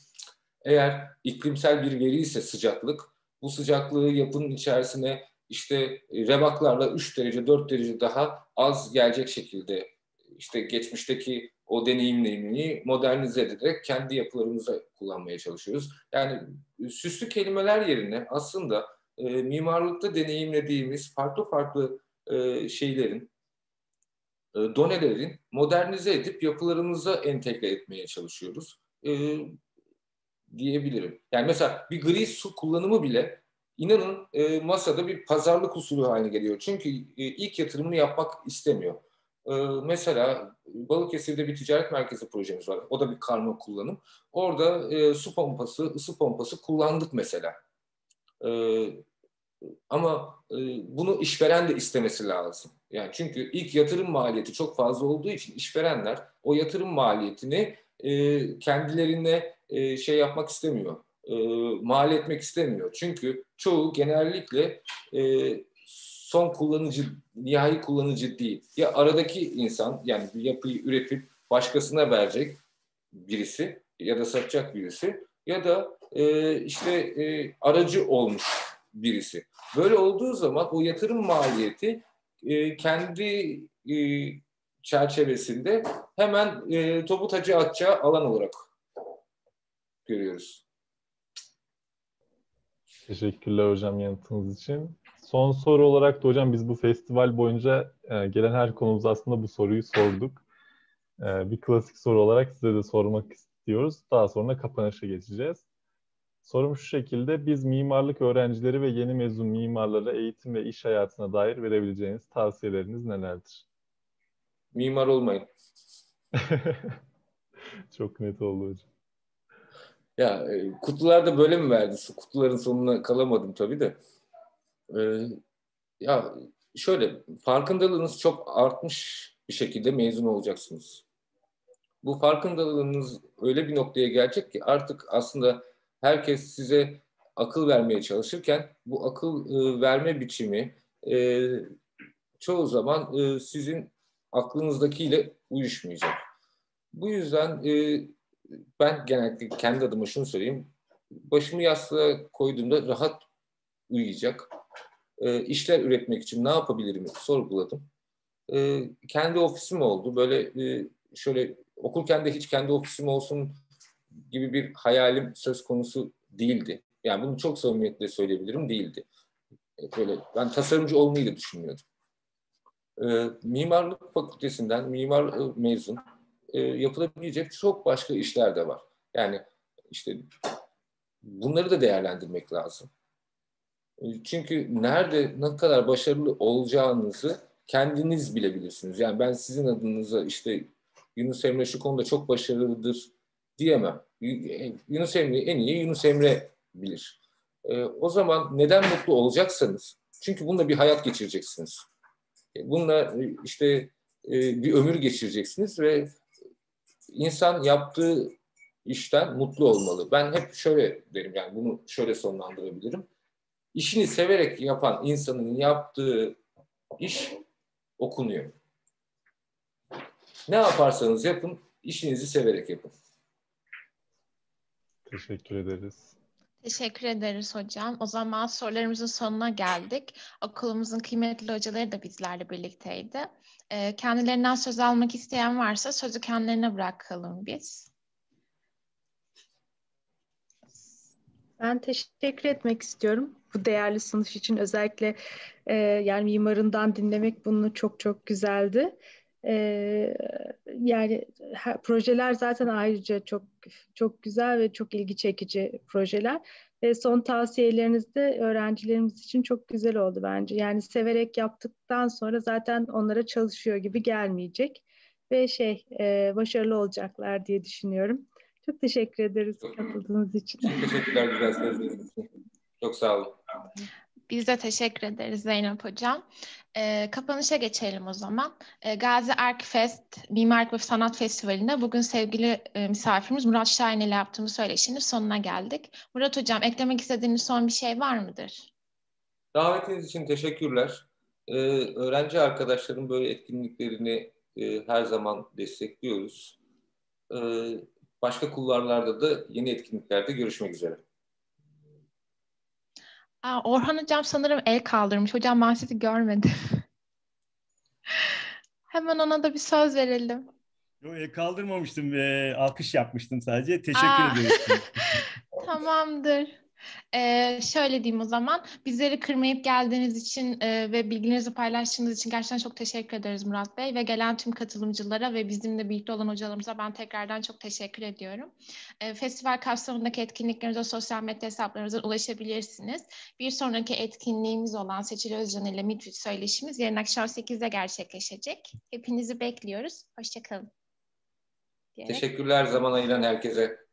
eğer iklimsel bir veri ise sıcaklık, bu sıcaklığı yapının içerisine işte rebaklarla üç derece dört derece daha az gelecek şekilde işte geçmişteki o deneyimlerini modernize ederek kendi yapılarımıza kullanmaya çalışıyoruz. Yani süslü kelimeler yerine aslında e, mimarlıkta deneyimlediğimiz farklı farklı e, şeylerin, e, donelerin modernize edip yapılarımıza entegre etmeye çalışıyoruz e, diyebilirim. Yani mesela bir gri su kullanımı bile inanın e, masada bir pazarlık usulü haline geliyor. Çünkü e, ilk yatırımını yapmak istemiyor. Mesela Balıkesir'de bir ticaret merkezi projemiz var. O da bir karma kullanım. Orada e, su pompası, ısı pompası kullandık mesela. E, ama e, bunu işveren de istemesi lazım. Yani çünkü ilk yatırım maliyeti çok fazla olduğu için işverenler o yatırım maliyetini e, kendilerine e, şey yapmak istemiyor. E, mal etmek istemiyor. Çünkü çoğu genellikle e, son kullanıcı, nihai kullanıcı değil. Ya aradaki insan, yani bir yapıyı üretip başkasına verecek birisi ya da satacak birisi ya da e, işte e, aracı olmuş birisi. Böyle olduğu zaman o yatırım maliyeti e, kendi e, çerçevesinde hemen e, topu taca atacağı alan olarak görüyoruz. Teşekkürler hocam yanıtınız için. Son soru olarak da hocam biz bu festival boyunca e, gelen her konumuza aslında bu soruyu sorduk. E, bir klasik soru olarak size de sormak istiyoruz. Daha sonra kapanışa geçeceğiz. Sorum şu şekilde: biz mimarlık öğrencileri ve yeni mezun mimarlara eğitim ve iş hayatına dair verebileceğiniz tavsiyeleriniz nelerdir? Mimar olmayın. Çok net oldu hocam. Ya kutular da böyle mi verdi? Kutuların sonuna kalamadım tabii de. Ee, ya şöyle, farkındalığınız çok artmış bir şekilde mezun olacaksınız. Bu farkındalığınız öyle bir noktaya gelecek ki artık aslında herkes size akıl vermeye çalışırken bu akıl e, verme biçimi e, çoğu zaman e, sizin aklınızdakiyle uyuşmayacak. Bu yüzden e, ben genellikle kendi adıma şunu söyleyeyim: başımı yastığa koyduğumda rahat uyuyacak, E, işler üretmek için ne yapabilirim sorguladım. E, kendi ofisim oldu. Böyle e, şöyle okurken de hiç kendi ofisim olsun gibi bir hayalim söz konusu değildi. Yani bunu çok samimiyetle söyleyebilirim, değildi. E, böyle ben tasarımcı olmayı da düşünmüyordum. E, mimarlık fakültesinden mimar mezun e, yapılabilecek çok başka işler de var. Yani işte bunları da değerlendirmek lazım. Çünkü nerede ne kadar başarılı olacağınızı kendiniz bilebilirsiniz. Yani ben sizin adınıza işte Yunus Emre şu konuda çok başarılıdır diyemem. Yunus Emre'yi en iyi Yunus Emre bilir. E, o zaman neden mutlu olacaksanız, çünkü bununla bir hayat geçireceksiniz. Bununla işte e, bir ömür geçireceksiniz ve insan yaptığı işten mutlu olmalı. Ben hep şöyle derim, yani bunu şöyle sonlandırabilirim: İşini severek yapan insanın yaptığı iş okunuyor. Ne yaparsanız yapın, işinizi severek yapın. Teşekkür ederiz. Teşekkür ederiz hocam. O zaman sorularımızın sonuna geldik. Okulumuzun kıymetli hocaları da bizlerle birlikteydi. Kendilerinden söz almak isteyen varsa sözü kendilerine bırakalım biz. Ben teşekkür etmek istiyorum bu değerli sunuş için. Özellikle e, yani mimarından dinlemek bunu çok çok güzeldi. Ee, yani her, projeler zaten ayrıca çok çok güzel ve çok ilgi çekici projeler. Ve son tavsiyeleriniz de öğrencilerimiz için çok güzel oldu bence. Yani severek yaptıktan sonra zaten onlara çalışıyor gibi gelmeyecek ve şey e, başarılı olacaklar diye düşünüyorum. Çok teşekkür ederiz katıldığınız için. Çok teşekkürler güzel sözleriniz için. Çok sağ olun. Biz de teşekkür ederiz Zeynep Hocam. E, kapanışa geçelim o zaman. E, Gazi Arkifes Mimarlık ve Sanat Festivali'nde bugün sevgili e, misafirimiz Murat Şahin ile yaptığımız söyleşinin sonuna geldik. Murat Hocam, eklemek istediğiniz son bir şey var mıdır? Davetiniz için teşekkürler. E, öğrenci arkadaşların böyle etkinliklerini e, her zaman destekliyoruz. E, başka kulvarlarda da yeni etkinliklerde görüşmek üzere. Aa, Orhan Hocam sanırım el kaldırmış. Hocam ben sizi görmedim. Hemen ona da bir söz verelim. Yok, el kaldırmamıştım. E, alkış yapmıştım sadece. Teşekkür ederim. Tamamdır. Ee, şöyle diyeyim o zaman. Bizleri kırmayıp geldiğiniz için e, ve bilgilerinizi paylaştığınız için gerçekten çok teşekkür ederiz Murat Bey. Ve gelen tüm katılımcılara ve bizimle birlikte olan hocalarımıza ben tekrardan çok teşekkür ediyorum. E, festival kapsamındaki etkinliklerimize sosyal medya hesaplarımıza ulaşabilirsiniz. Bir sonraki etkinliğimiz olan Seçil Özcan ile Midwich söyleşimiz yarın akşam sekizde gerçekleşecek. Hepinizi bekliyoruz. Hoşçakalın. Teşekkürler zaman ayıran herkese.